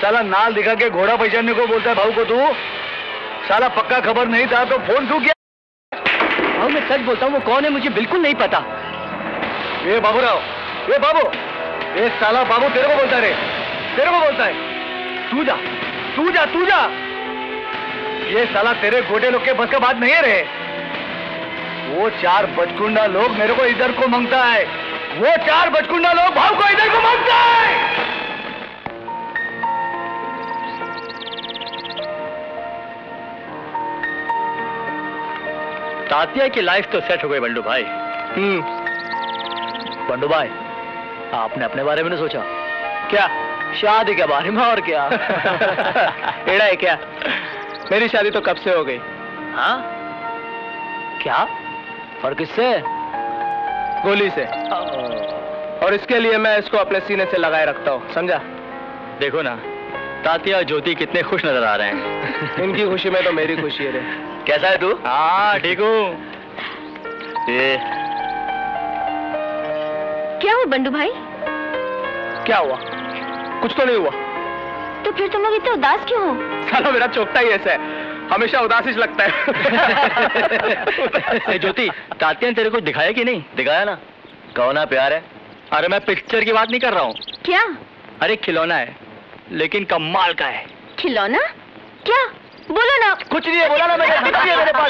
साला नाल दिखा के घोड़ा पहचानने को बोलता है भाऊ को तू। साला पक्का खबर नहीं था तो फोन क्यों किया? भाऊ मैं सच बोलता हूँ, वो कौन है मुझे बिल्कुल नहीं पता। ये बाबू राव, ये बाबू, ये साला बाबू तेरे को बोलता है, तेरे को बोलता है। तू जा, तू जा, तू जा। ये साला तेरे गोटे लोग के बस का बात नहीं है रे। वो चार बचकुंडा लोग मेरे को इधर को मांगता है, वो चार बचकुंडा लोग भाव को इधर को मांगता है। तात्या की लाइफ तो सेट हो गई बंडू भाई। बंडू भाई, आपने अपने बारे में नहीं सोचा क्या? शादी के बारे में और क्या? एड़ा है क्या? मेरी शादी तो कब से हो गई। हाँ क्या? और किससे? गोली से। और इसके लिए मैं इसको अपने सीने से लगाए रखता हूँ, समझा? देखो ना, तातिया और ज्योति कितने खुश नजर आ रहे हैं। इनकी खुशी में तो मेरी खुशी है रे। कैसा है तू? हाँ ठीक हूँ। क्या हुआ बंडू भाई? क्या हुआ? कुछ तो नहीं हुआ। तो फिर तुम लोग इतने उदास क्यों हो? साला मेरा चोकता ही ऐसा है, हमेशा उदास ही लगता है। ज्योति, तातिया ने तेरे को दिखाया कि नहीं? दिखाया ना। कौना प्यार है? अरे मैं पिक्चर की बात नहीं कर रहा हूँ। क्या? अरे खिलौना है, लेकिन कमाल का है। खिलौना? क्या? बोलो ना। कुछ नहीं है, बोला ना। मेरे पास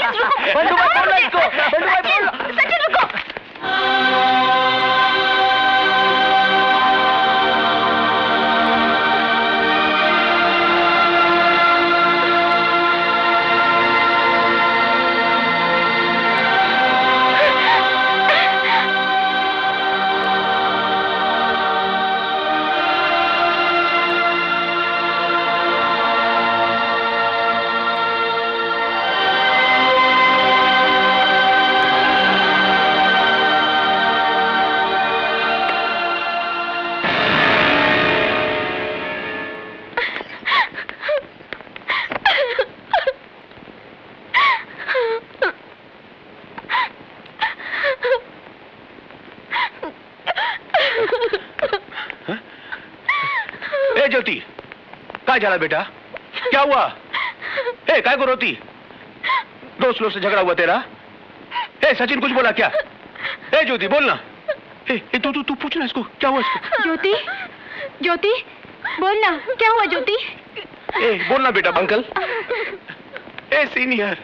जाला बेटा, क्या हुआ? ए काय को रोती? दोस्त लोग से झगड़ा हुआ तेरा? ए सचिन कुछ बोला क्या? ए ज्योति बोलना। ए तो तू पूछना इसको क्या हुआ इसको। ज्योति, ज्योति बोलना क्या हुआ ज्योति। ए बोलना बेटा। अंकल। ए सीनियर,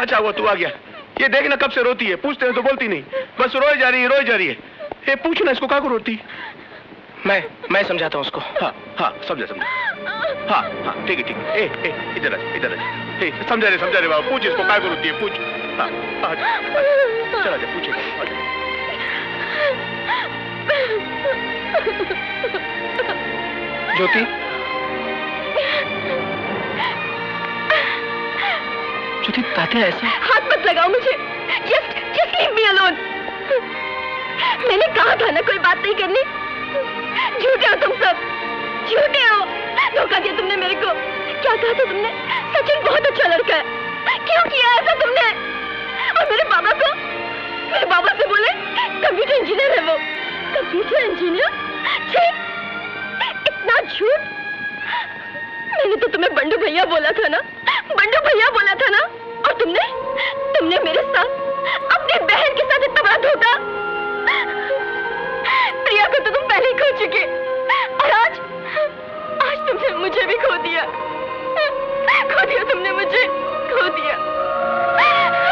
अच्छा हुआ तू आ गया। ये देखना कब से रोती है, पूछते हैं तो बोलती नहीं, बस रोए जा रही है, रोए जा रही है। ए पूछना इसको काय को रोती। मैं समझाता हूँ उसको। हाँ हाँ समझा समझा, हाँ हाँ ठीक है ठीक है। ए इधर आ, इधर आ। समझा रहे बाबा, पूछ इसको काय करूती है, पूछ। हाँ चला जा, पूछे। ज्योति, ज्योति तातिया ऐसा? हाथ मत लगाओ मुझे। Just leave me alone। मैंने कहा था ना कोई बात नहीं करनी। झूठे हो तुम सब, झूठे हो। धोखा दिया तुमने मेरे को। क्या कहा था तुमने? सचिन बहुत अच्छा लड़का है। क्यों किया ऐसा तुमने? और मेरे बाबा को, मेरे बाबा से बोले कंप्यूटर इंजीनियर है वो। Computer engineer? छी, इतना झूठ। मैंने तो तुम्हें बंडू भैया बोला था ना, बंडू भैया बोला था ना। और तुमने मेरे साथ, अपनी बहन के साथ इतना बड़ा धोखा। प्रिया को तो तुम पहले ही खो चुके, और आज तुमने मुझे भी खो दिया। खो दिया तुमने मुझे, खो दिया,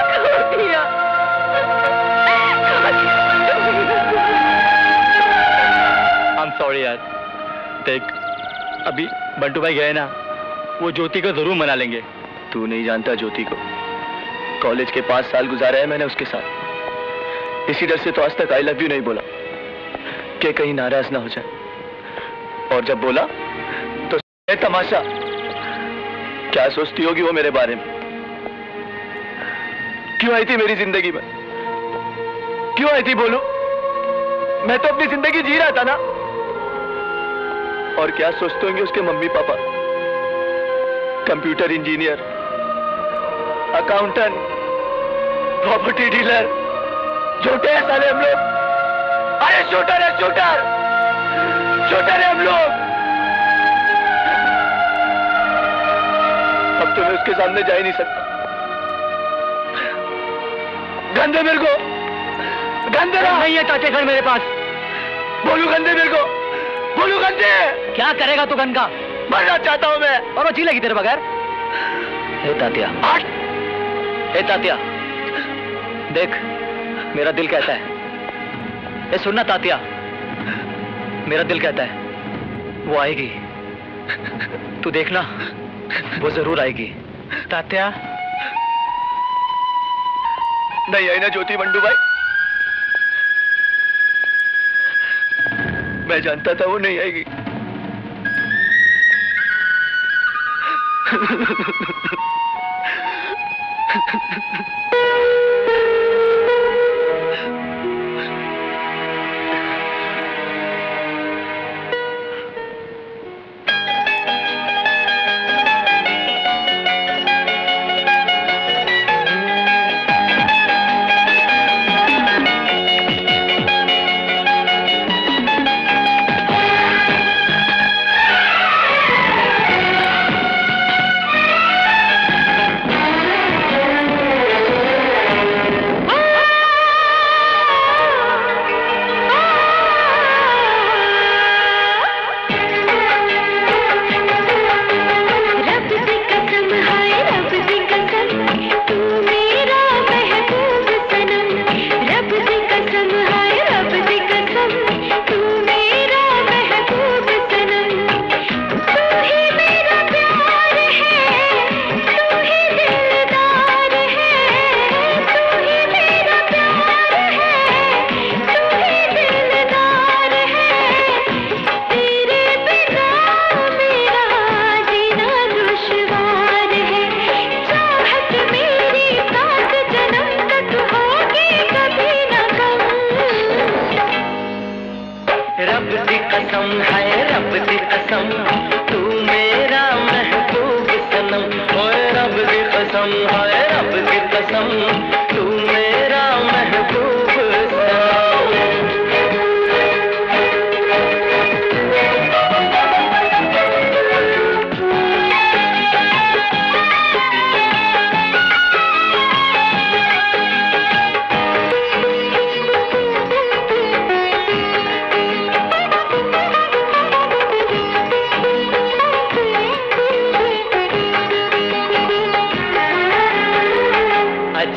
खो दिया, खो दिया। I'm sorry यार। देख, अभी बंटू भाई गए ना, वो ज्योति को जरूर मना लेंगे। तू नहीं जानता ज्योति को। कॉलेज के 5 साल गुजारे हैं मैंने उसके साथ। इसी डर से तो आज तक आई लव यू नहीं बोला, के कहीं नाराज ना हो जाए। और जब बोला तो तमाशा। क्या सोचती होगी वो मेरे बारे में? क्यों आई थी मेरी जिंदगी में? क्यों आई थी बोलो? मैं तो अपनी जिंदगी जी रहा था ना। और क्या सोचते होंगे उसके mummy papa? Computer engineer, accountant, property dealer, छोटे हैं साले हम लोग। अरे शूटर है, शूटर शूटर है हम लोग। अब तो मैं उसके सामने जा ही नहीं सकता। गंदे मेरे को गंदे नहीं है ताते घर मेरे पास। बोलू गंदे मेरे को, बोलू गंदे। क्या करेगा तू गंगा? मरना चाहता हूँ मैं। और वो चीलेगी तेरे बगैर। हे तातिया, हे तातिया, देख मेरा दिल कहता है। ये सुनना तातिया, मेरा दिल कहता है वो आएगी। तू देखना, वो जरूर आएगी। तातिया नहीं आई ना ज्योति बंडू भाई। मैं जानता था वो नहीं आएगी।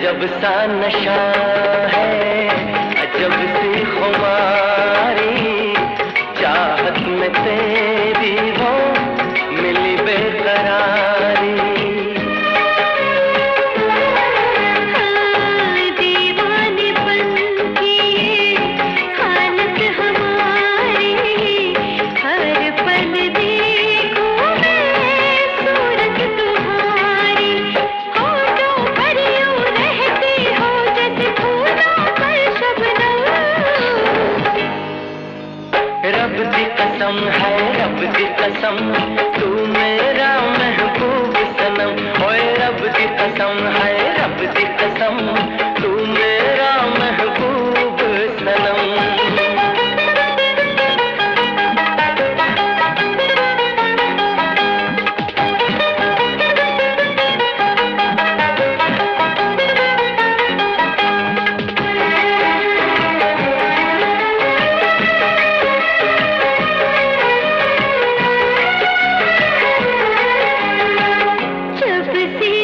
जब से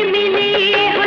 मिले हो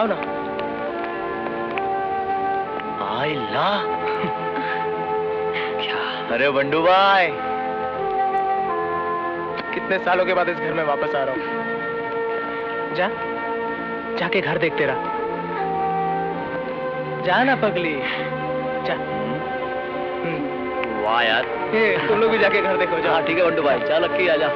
आओ ना। आई ला क्या? अरे बंडू भाई, कितने सालों के बाद इस घर में वापस आ रहा हूँ। जा, जाके घर देख तेरा। जा ना पगली, जा। वाह यार, तुम लोग भी जाके घर देखो। जा, ठीक है बंडू भाई, चल लक्की आजा।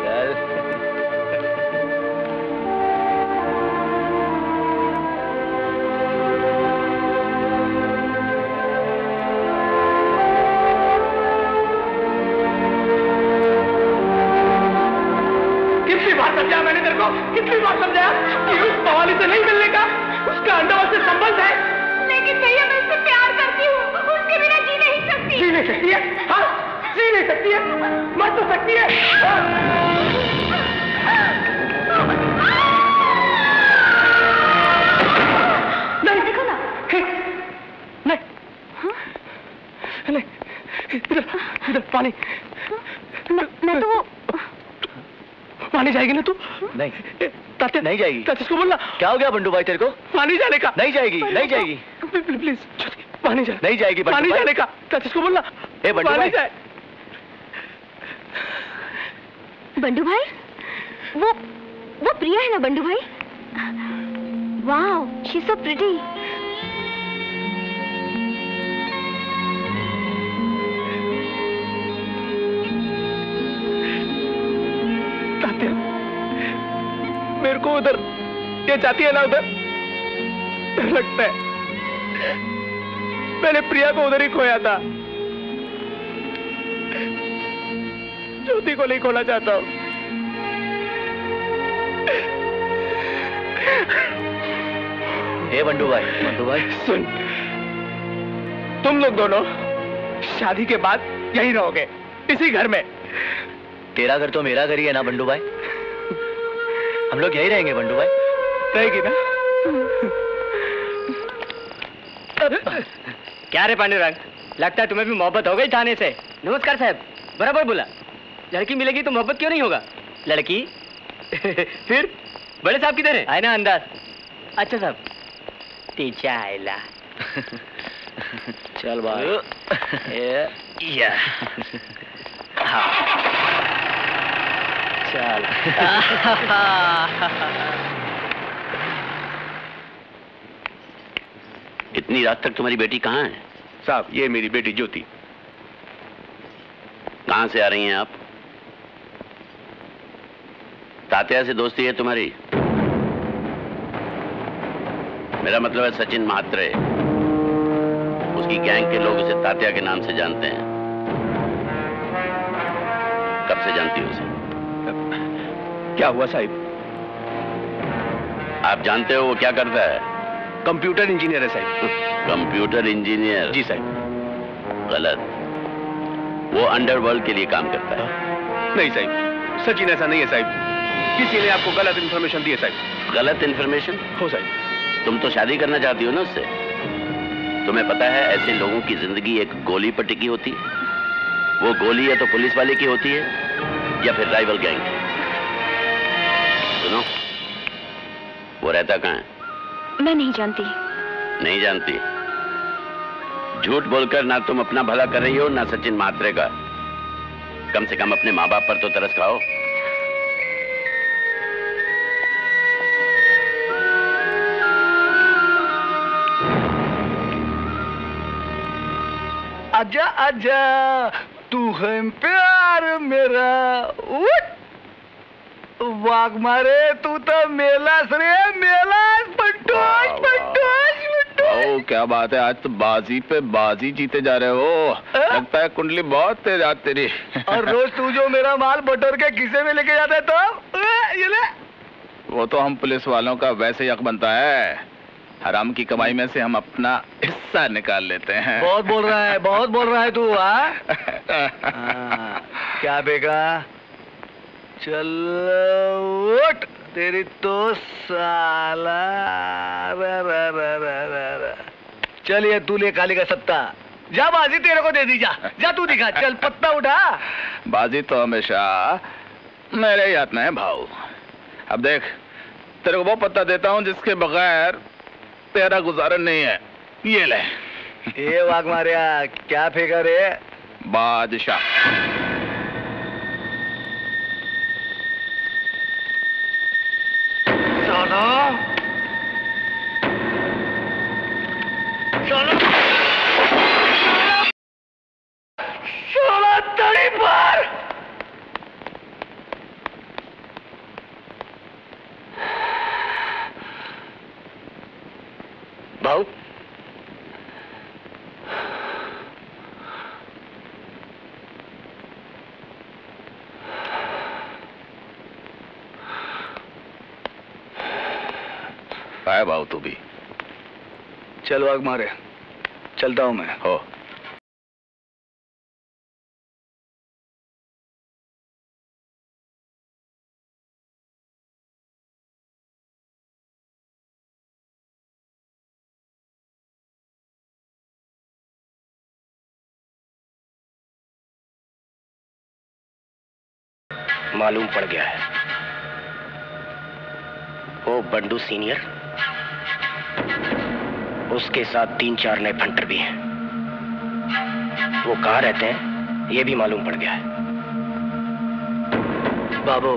कितनी बार समझाया कि उस पवाली से नहीं मिलने का, उसका अंडोल से संबंध है। लेकिन भैया मैं उससे प्यार करती हूँ, उसके बिना जी नहीं सकती। जी नहीं सकती है? हाँ, जी नहीं सकती है, मर तो सकती है। नहीं देखो ना, नहीं नहीं इधर इधर पानी। मैं तो पानी जाएगी ना तू? नहीं तात्या, नहीं जाएगी। तात्या को बोलना। क्या हो गया बंडू भाई तेरे को? पानी जाने का। नहीं जाएगी, नहीं जाएगी। प्लीज पानी जाए। नहीं जाएगी। पानी जाने का तात्या को बोलना। ए बंडू भाई, बंडू भाई वो प्रिया है ना बंडू भाई? Wow, she is so pretty. मेरे को उधर ये जाती है ना, उधर लगता है मैंने प्रिया को उधर ही खोया था। ज्योति को नहीं खोना चाहता हूं। हे बंडू भाई सुन, तुम लोग दोनों शादी के बाद यहीं रहोगे, इसी घर में। तेरा घर तो मेरा घर ही है ना बंडू भाई, हम लोग यही रहेंगे बंडू भाई। रहेगी ना? क्या रे पांडुरंग, लगता है तुम्हें भी मोहब्बत हो गई थाने से। नमस्कार साहब, बराबर बोला। लड़की मिलेगी तो मोहब्बत क्यों नहीं होगा? लड़की फिर बड़े साहब किधर है? आए ना अंदाज। अच्छा साहब तीजा आयला। चल भाई या चल। इतनी रात तक तुम्हारी बेटी कहाँ है? साहब ये मेरी बेटी ज्योति। कहाँ से आ रही हैं आप? तात्या से दोस्ती है तुम्हारी? मेरा मतलब है सचिन महात्रे, उसकी गैंग के लोग उसे तात्या के नाम से जानते हैं। कब से जानती हो उसे? क्या हुआ साहिब? आप जानते हो वो क्या करता है? कंप्यूटर इंजीनियर है साहिब। Computer engineer? जी साहिब। गलत, वो अंडरवर्ल्ड के लिए काम करता है। नहीं साहिब, सचिन ऐसा नहीं है साहिब, किसी ने आपको गलत इंफॉर्मेशन दी है साहिब। गलत इंफॉर्मेशन? हो साहिब। तुम तो शादी करना चाहती हो ना उससे? तुम्हें पता है ऐसे लोगों की जिंदगी एक गोली पर टिकी होती है। वो गोली या तो पुलिस वाले की होती है या फिर राइवल गैंग की। सुनो, वो रहता कहाँ है? मैं नहीं जानती। नहीं जानती? झूठ बोलकर ना तुम अपना भला कर रही हो ना सचिन मात्रे का। कम से कम अपने माँ बाप पर तो तरस खाओ। आजा आजा तू है प्यार मेरा, वाघमारे तू तो मेलास रे मेलास। बंटोश बंटोश बंटोश। ओ क्या बात है, आज तो बाजी पे बाजी जीते जा रहे हो। लगता है कुंडली बहुत तेज आज तेरी। और रोज तू जो मेरा माल बटोर के किसे में लेके जाता है तो ये ले। वो तो हम पुलिस वालों का वैसे ही हक बनता है, हराम की कमाई में से हम अपना हिस्सा निकाल लेते हैं। बहुत बोल रहा है, बहुत बोल रहा है तू। हाँ क्या बेगा, चल उठ, तेरी तो साला चलिए तू ले काली का सत्ता। जा बाजी तेरे को दे दी, जा जा तू दिखा, चल पत्ता उठा। बाजी तो हमेशा मेरे ही हाथ में है भाऊ। अब देख तेरे को वो पत्ता देता हूँ जिसके बगैर तेरा गुजारा नहीं है। ये ले। ये वाघ मारिया क्या फेंका रे? बादशाह। भाव तू भी चल वाघ मारे, चलता हूं मैं। हो मालूम पड़ गया है वो बंडू सीनियर, उसके साथ 3-4 नए फंटर भी हैं। वो कहाँ रहते हैं ये भी मालूम पड़ गया है। बाबू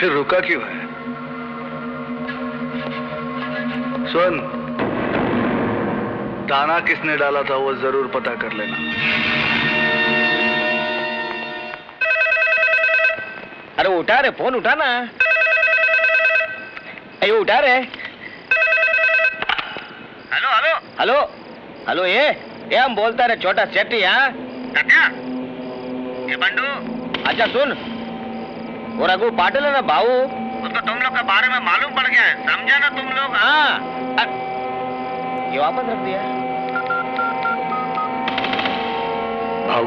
फिर रुका क्यों है? सुन, ताना किसने डाला था वो जरूर पता कर लेना। अरे उठा रे फोन, उठा ना। अरे उठा रे। हेलो हेलो, ये हम बोलता रहे छोटा शेट्टी। हाँ तात्या, ये बंडू। अच्छा सुन, वो रघु पाटिल है ना बाबू, उसको तुम लोग के बारे में मालूम पड़ गया है, समझा ना तुम लोग। हाँ ये वापस रख दिया भाऊ।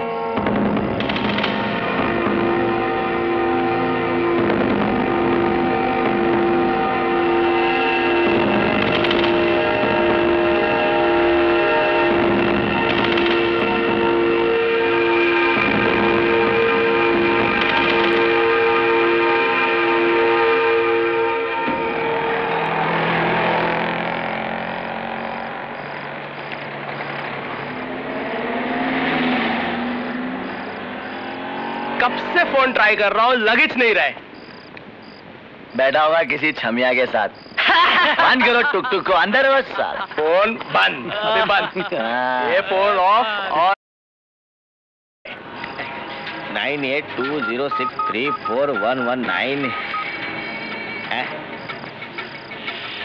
ट्राई कर रहा हूँ, लगेज नहीं रहे। बैठा होगा किसी छमिया के साथ। बंद करो टुक टुक को, अंदर हो साथ। फोन बंद, बंद। ये फोन ऑफ और 9820634119।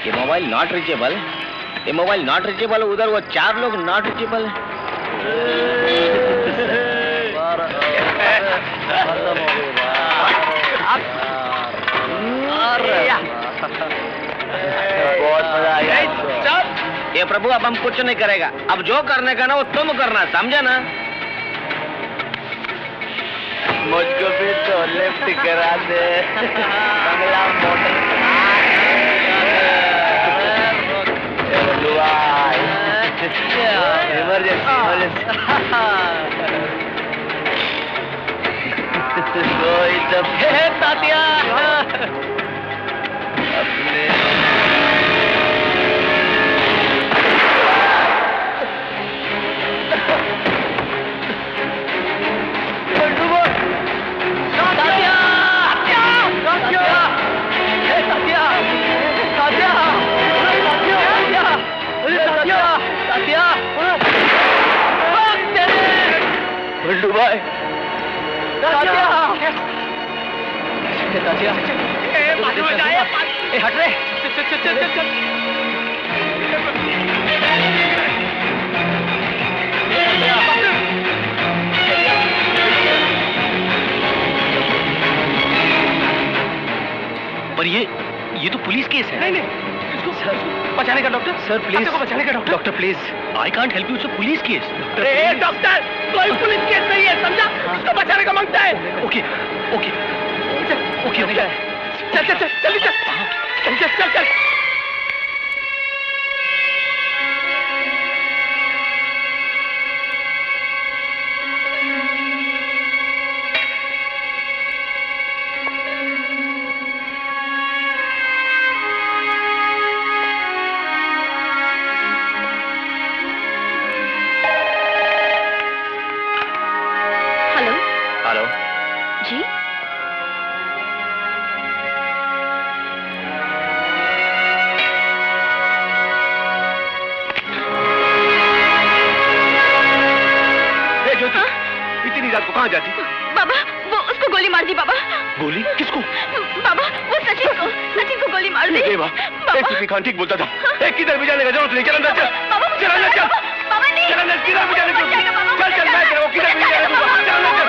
ये मोबाइल नॉट रीचेबल, ये मोबाइल नॉट रीचेबल। उधर वो 4 लोग नॉट रीचेबल। बहुत मजा आया। ये प्रभु अब हम कुछ नहीं करेगा, अब जो करने का ना वो तुम करना, समझा ना। मुझको भी तो लिफ्ट करा दे। बंगला मोटर इमरजेंसी कोई जब है तातिया अपने। तातिया, हट रे। पर ये तो पुलिस केस है। नहीं नहीं, इसको सर बचाने का डॉक्टर। सर प्लीज, इसको बचाने का doctor. Doctor please, I can't help you. It's a police case. Doctor कोई पुलिस केस नहीं है, समझा। इसको बचाने का मांगता है। ओके ओके ओके ओके, चल चल चल चल चल चल चल चल। कहाँ जाती? बाबा वो उसको गोली मार दी। बाबा गोली? किसको? बाबा वो सचिन को गोली मार दी। एसीपी खान ठीक बोलता था। एक किधर भी जाने का जरूरत नहीं। चल अंदर चल। चल अंदर चल। बाबा नहीं। चल अंदर किधर भी जाने का। चल चल मैं तेरे को किधर भी जाने दूँगा। चल अंदर चल।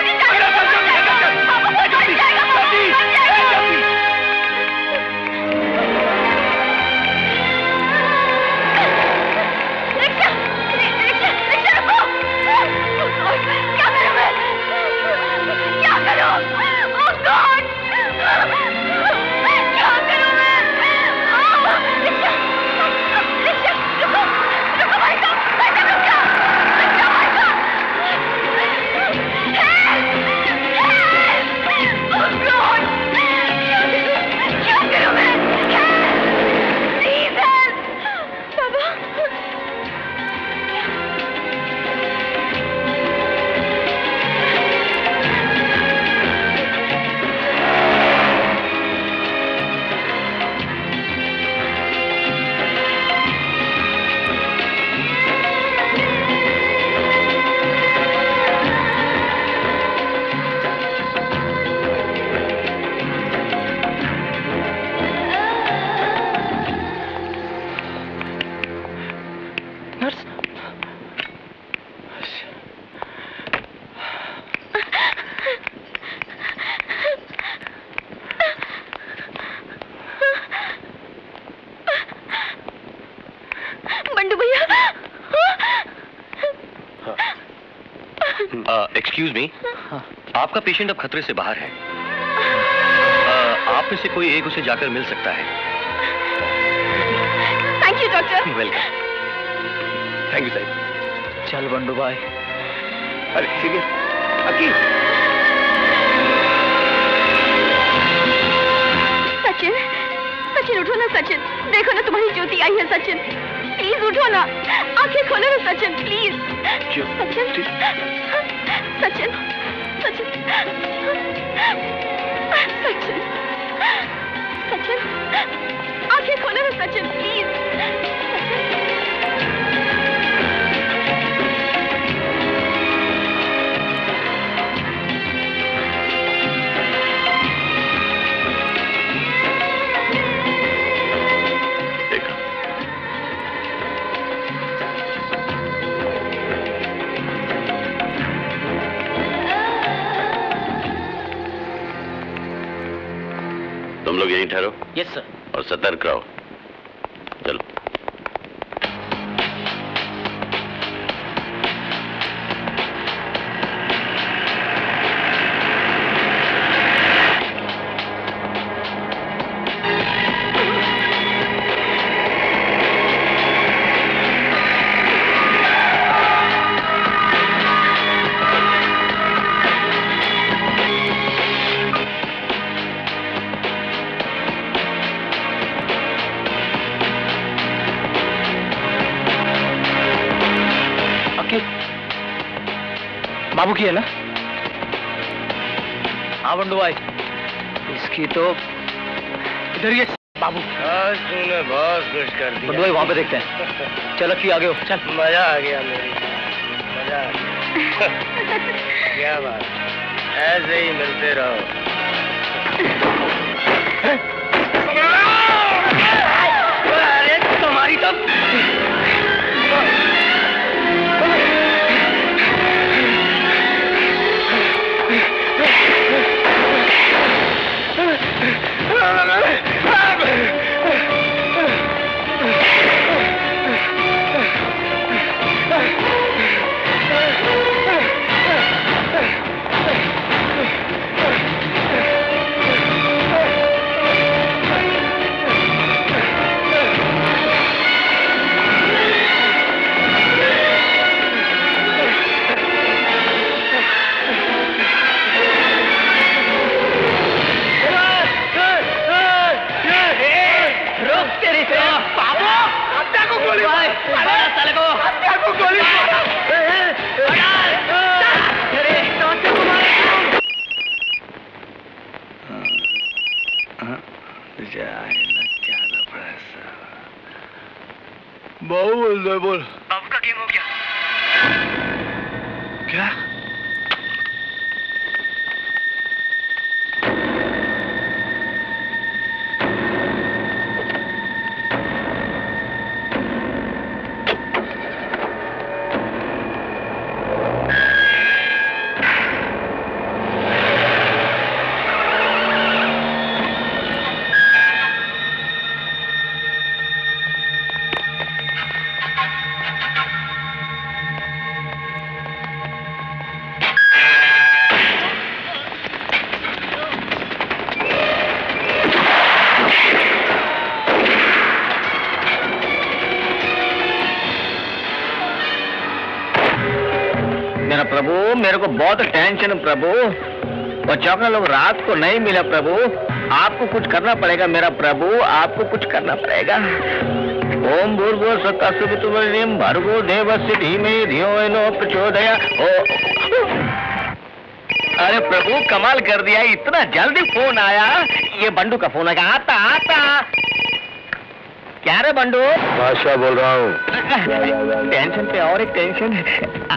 एक्सक्यूज मी, आपका पेशेंट अब खतरे से बाहर है। आप में से कोई एक उसे जाकर मिल सकता है। Thank you doctor. Welcome. Thank you साहब। चल बंडू भाई। अरे ठीक है सचिन, सचिन उठो ना सचिन, देखो ना तुम्हारी ज्योति आई है। सचिन प्लीज उठो ना, आंखें खोलो ना सचिन प्लीज। सचिन सचिन सचिन सचिन सचिन आंखें खोलो ना सचिन प्लीज। यहीं ठहरो। Yes sir. और सतर्क रहो। चलो है ना। हाँ बंडू भाई इसकी तो इधर ये बाबू तूने बहुत कुछ कर दिया। बंडू भाई वहां पे देखते हैं। चल अच्छी आगे हो। चल मजा आ गया मेरी, मजा आ गया। क्या बात, ऐसे ही मिलते रहो। अरे तुम्हारी तो बोल। आपका गेम हो गया क्या? प्रभु, मेरे को बहुत टेंशन प्रभु, और चौकना लोग रात को नहीं मिला प्रभु। आपको कुछ करना पड़ेगा मेरा प्रभु, आपको कुछ करना पड़ेगा। ओम भूर्भुवः स्वः स्वस्तिर्भुवः भर्गो देवस्य धीमहि धियो यो न प्रचोदयात्। अरे प्रभु कमाल कर दिया, इतना जल्दी फोन आया। ये बंडू का फोन आया। आता आता क्या रे बंडू? बादशाह बोल रहा हूँ। टेंशन पे और एक टेंशन।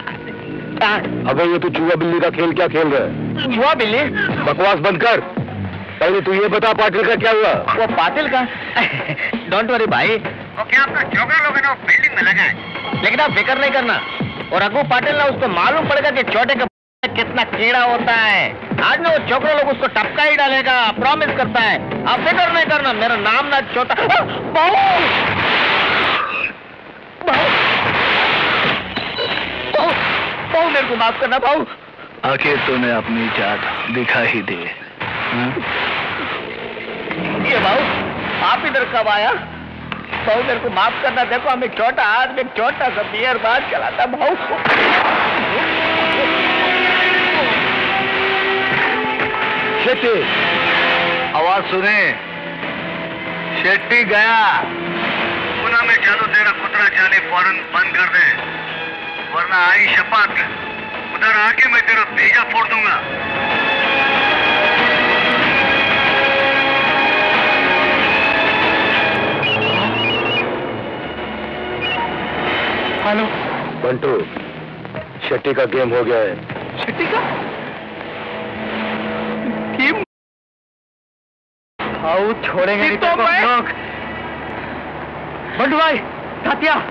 अबे ये तू चूहा बिल्ली का खेल क्या खेल रहा है? चूहा बिल्ली? बकवास बंद कर। पहले तू ये बता पाटिल का क्या हुआ? वो पाटिल का डोंट वरी भाई, वो क्या आपका चौका लोग है ना बिल्डिंग में लगा है, लेकिन आप फिक्र नहीं करना। और रघु पाटिल ना उसको मालूम पड़ेगा की छोटे का कितना कीड़ा होता है, आज में वो चोकरा लोग उसको टपका ही डालेगा, प्रॉमिस करता है। आप फिक्र नहीं करना, मेरा नाम ना छोटा। बहू मेरे को माफ करना बहू। आखिर तूने अपनी जात दिखा ही दी। ये बहू आप इधर कब आया? बहू मेरे को माफ करना, देखो हम एक छोटा आदमी एक छोटा सा बियर बार चलाता बहू। शेट्टी आवाज सुने, शेट्टी गया। मुना में जादू तेरा कुतरा चाले फौरन बंद कर दे, वरना आई शपथ उधर आके मैं तेरा भेजा फोड़ दूंगा। हेलो बंटू, शेट्टी का गेम हो गया है। शेट्टी का छोड़ेंगे तो बंडू भाई। तातिया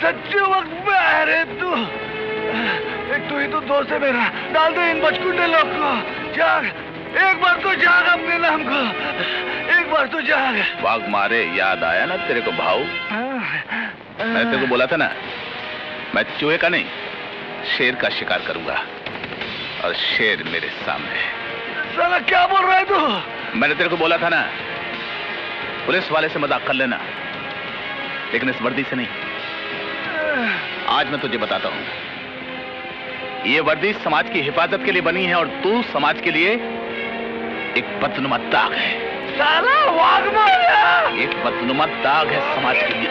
सच्चे वक्त में, अरे तू तू ही तो दोस्त है मेरा, डाल दे इन बचकुंडे लोग को, जाग, एक बार तो जाग अपने नाम को, एक बार तो जाग। वाघ मारे, याद आया ना तेरे को भाव? मैं तेरे को बोला था ना, मैं चूहे का नहीं, शेर का शिकार करूंगा, और शेर मेरे सामने। साला क्या बोल रहा है तू? मैंने तेरे को बोला था ना, पुलिस वाले से मजाक कर लेना, लेकिन इस वर्दी से नहीं। आज मैं तुझे बताता हूँ, ये वर्दी समाज की हिफाजत के लिए बनी है और तू समाज के लिए एक बदनुमा दाग है। साला वाघमारा! एक बदनुमा दाग है समाज के लिए।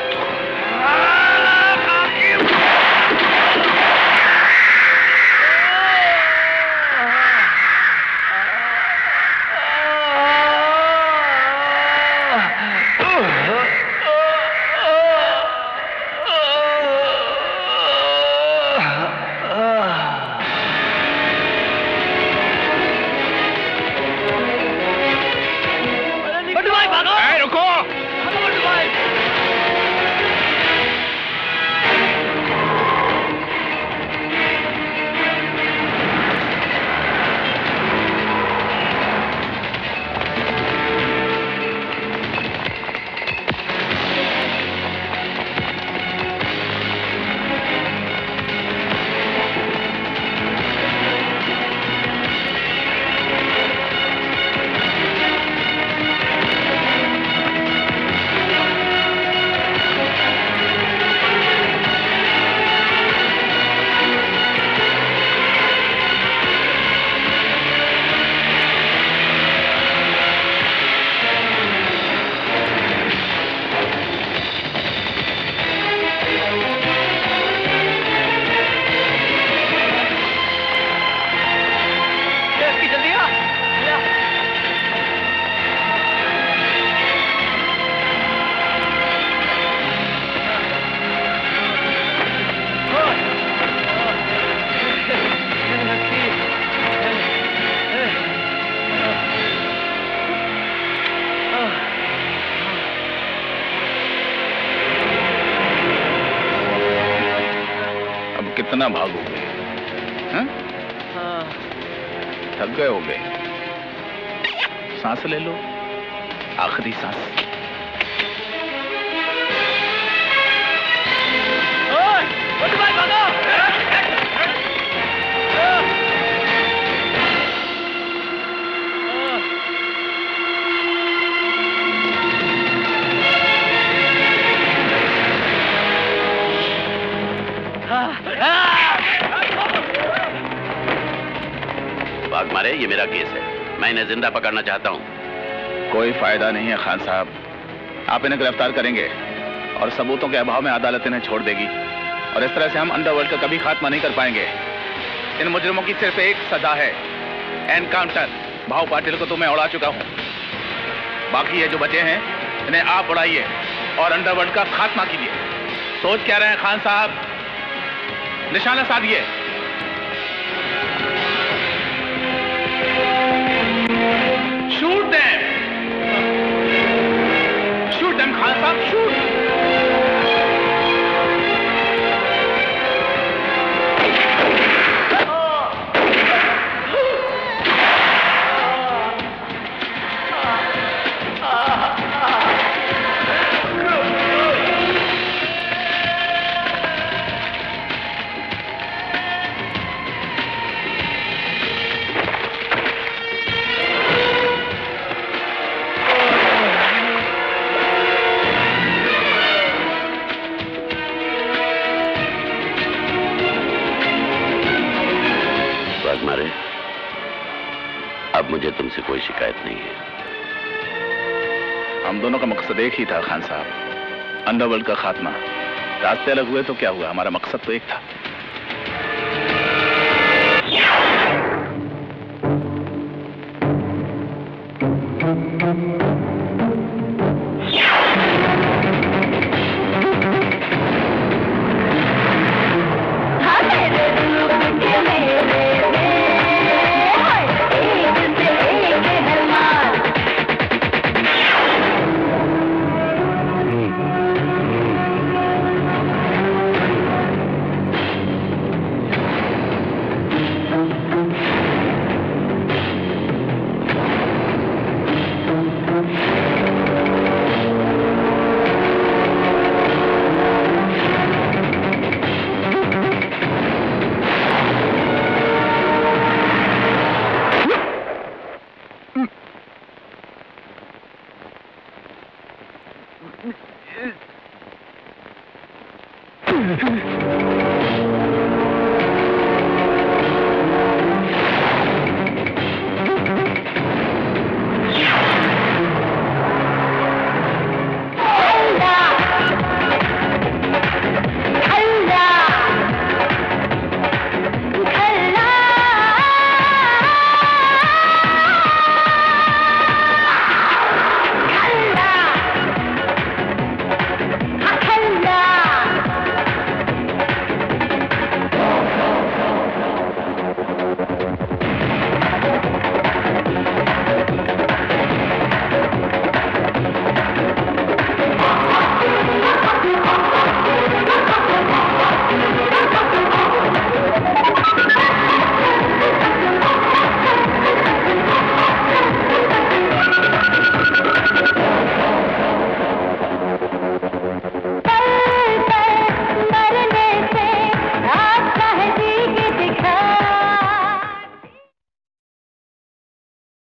ना भागोगे, थक गए हो गए, सांस ले लो, आखिरी सांस। ये मेरा केस है, मैं इन्हें जिंदा पकड़ना चाहता हूँ। कोई फायदा नहीं है खान साहब, आप इन्हें गिरफ्तार करेंगे और सबूतों के अभाव में अदालत इन्हें छोड़ देगी और इस तरह से हम अंडरवर्ल्ड का कभी खात्मा नहीं कर पाएंगे। इन मुजरिमों की सिर्फ एक सजा है, एनकाउंटर। भाव पाटिल को तो मैं उड़ा चुका हूँ, बाकी ये जो बचे हैं इन्हें आप उड़ाइए और अंडरवर्ल्ड का खात्मा कीजिए। सोच क्या रहे हैं खान साहब, निशाना साधिए। मुझे तुमसे कोई शिकायत नहीं है। हम दोनों का मकसद एक ही था खान साहब, अंडरवर्ल्ड का खात्मा। रास्ते अलग हुए तो क्या हुआ, हमारा मकसद तो एक था।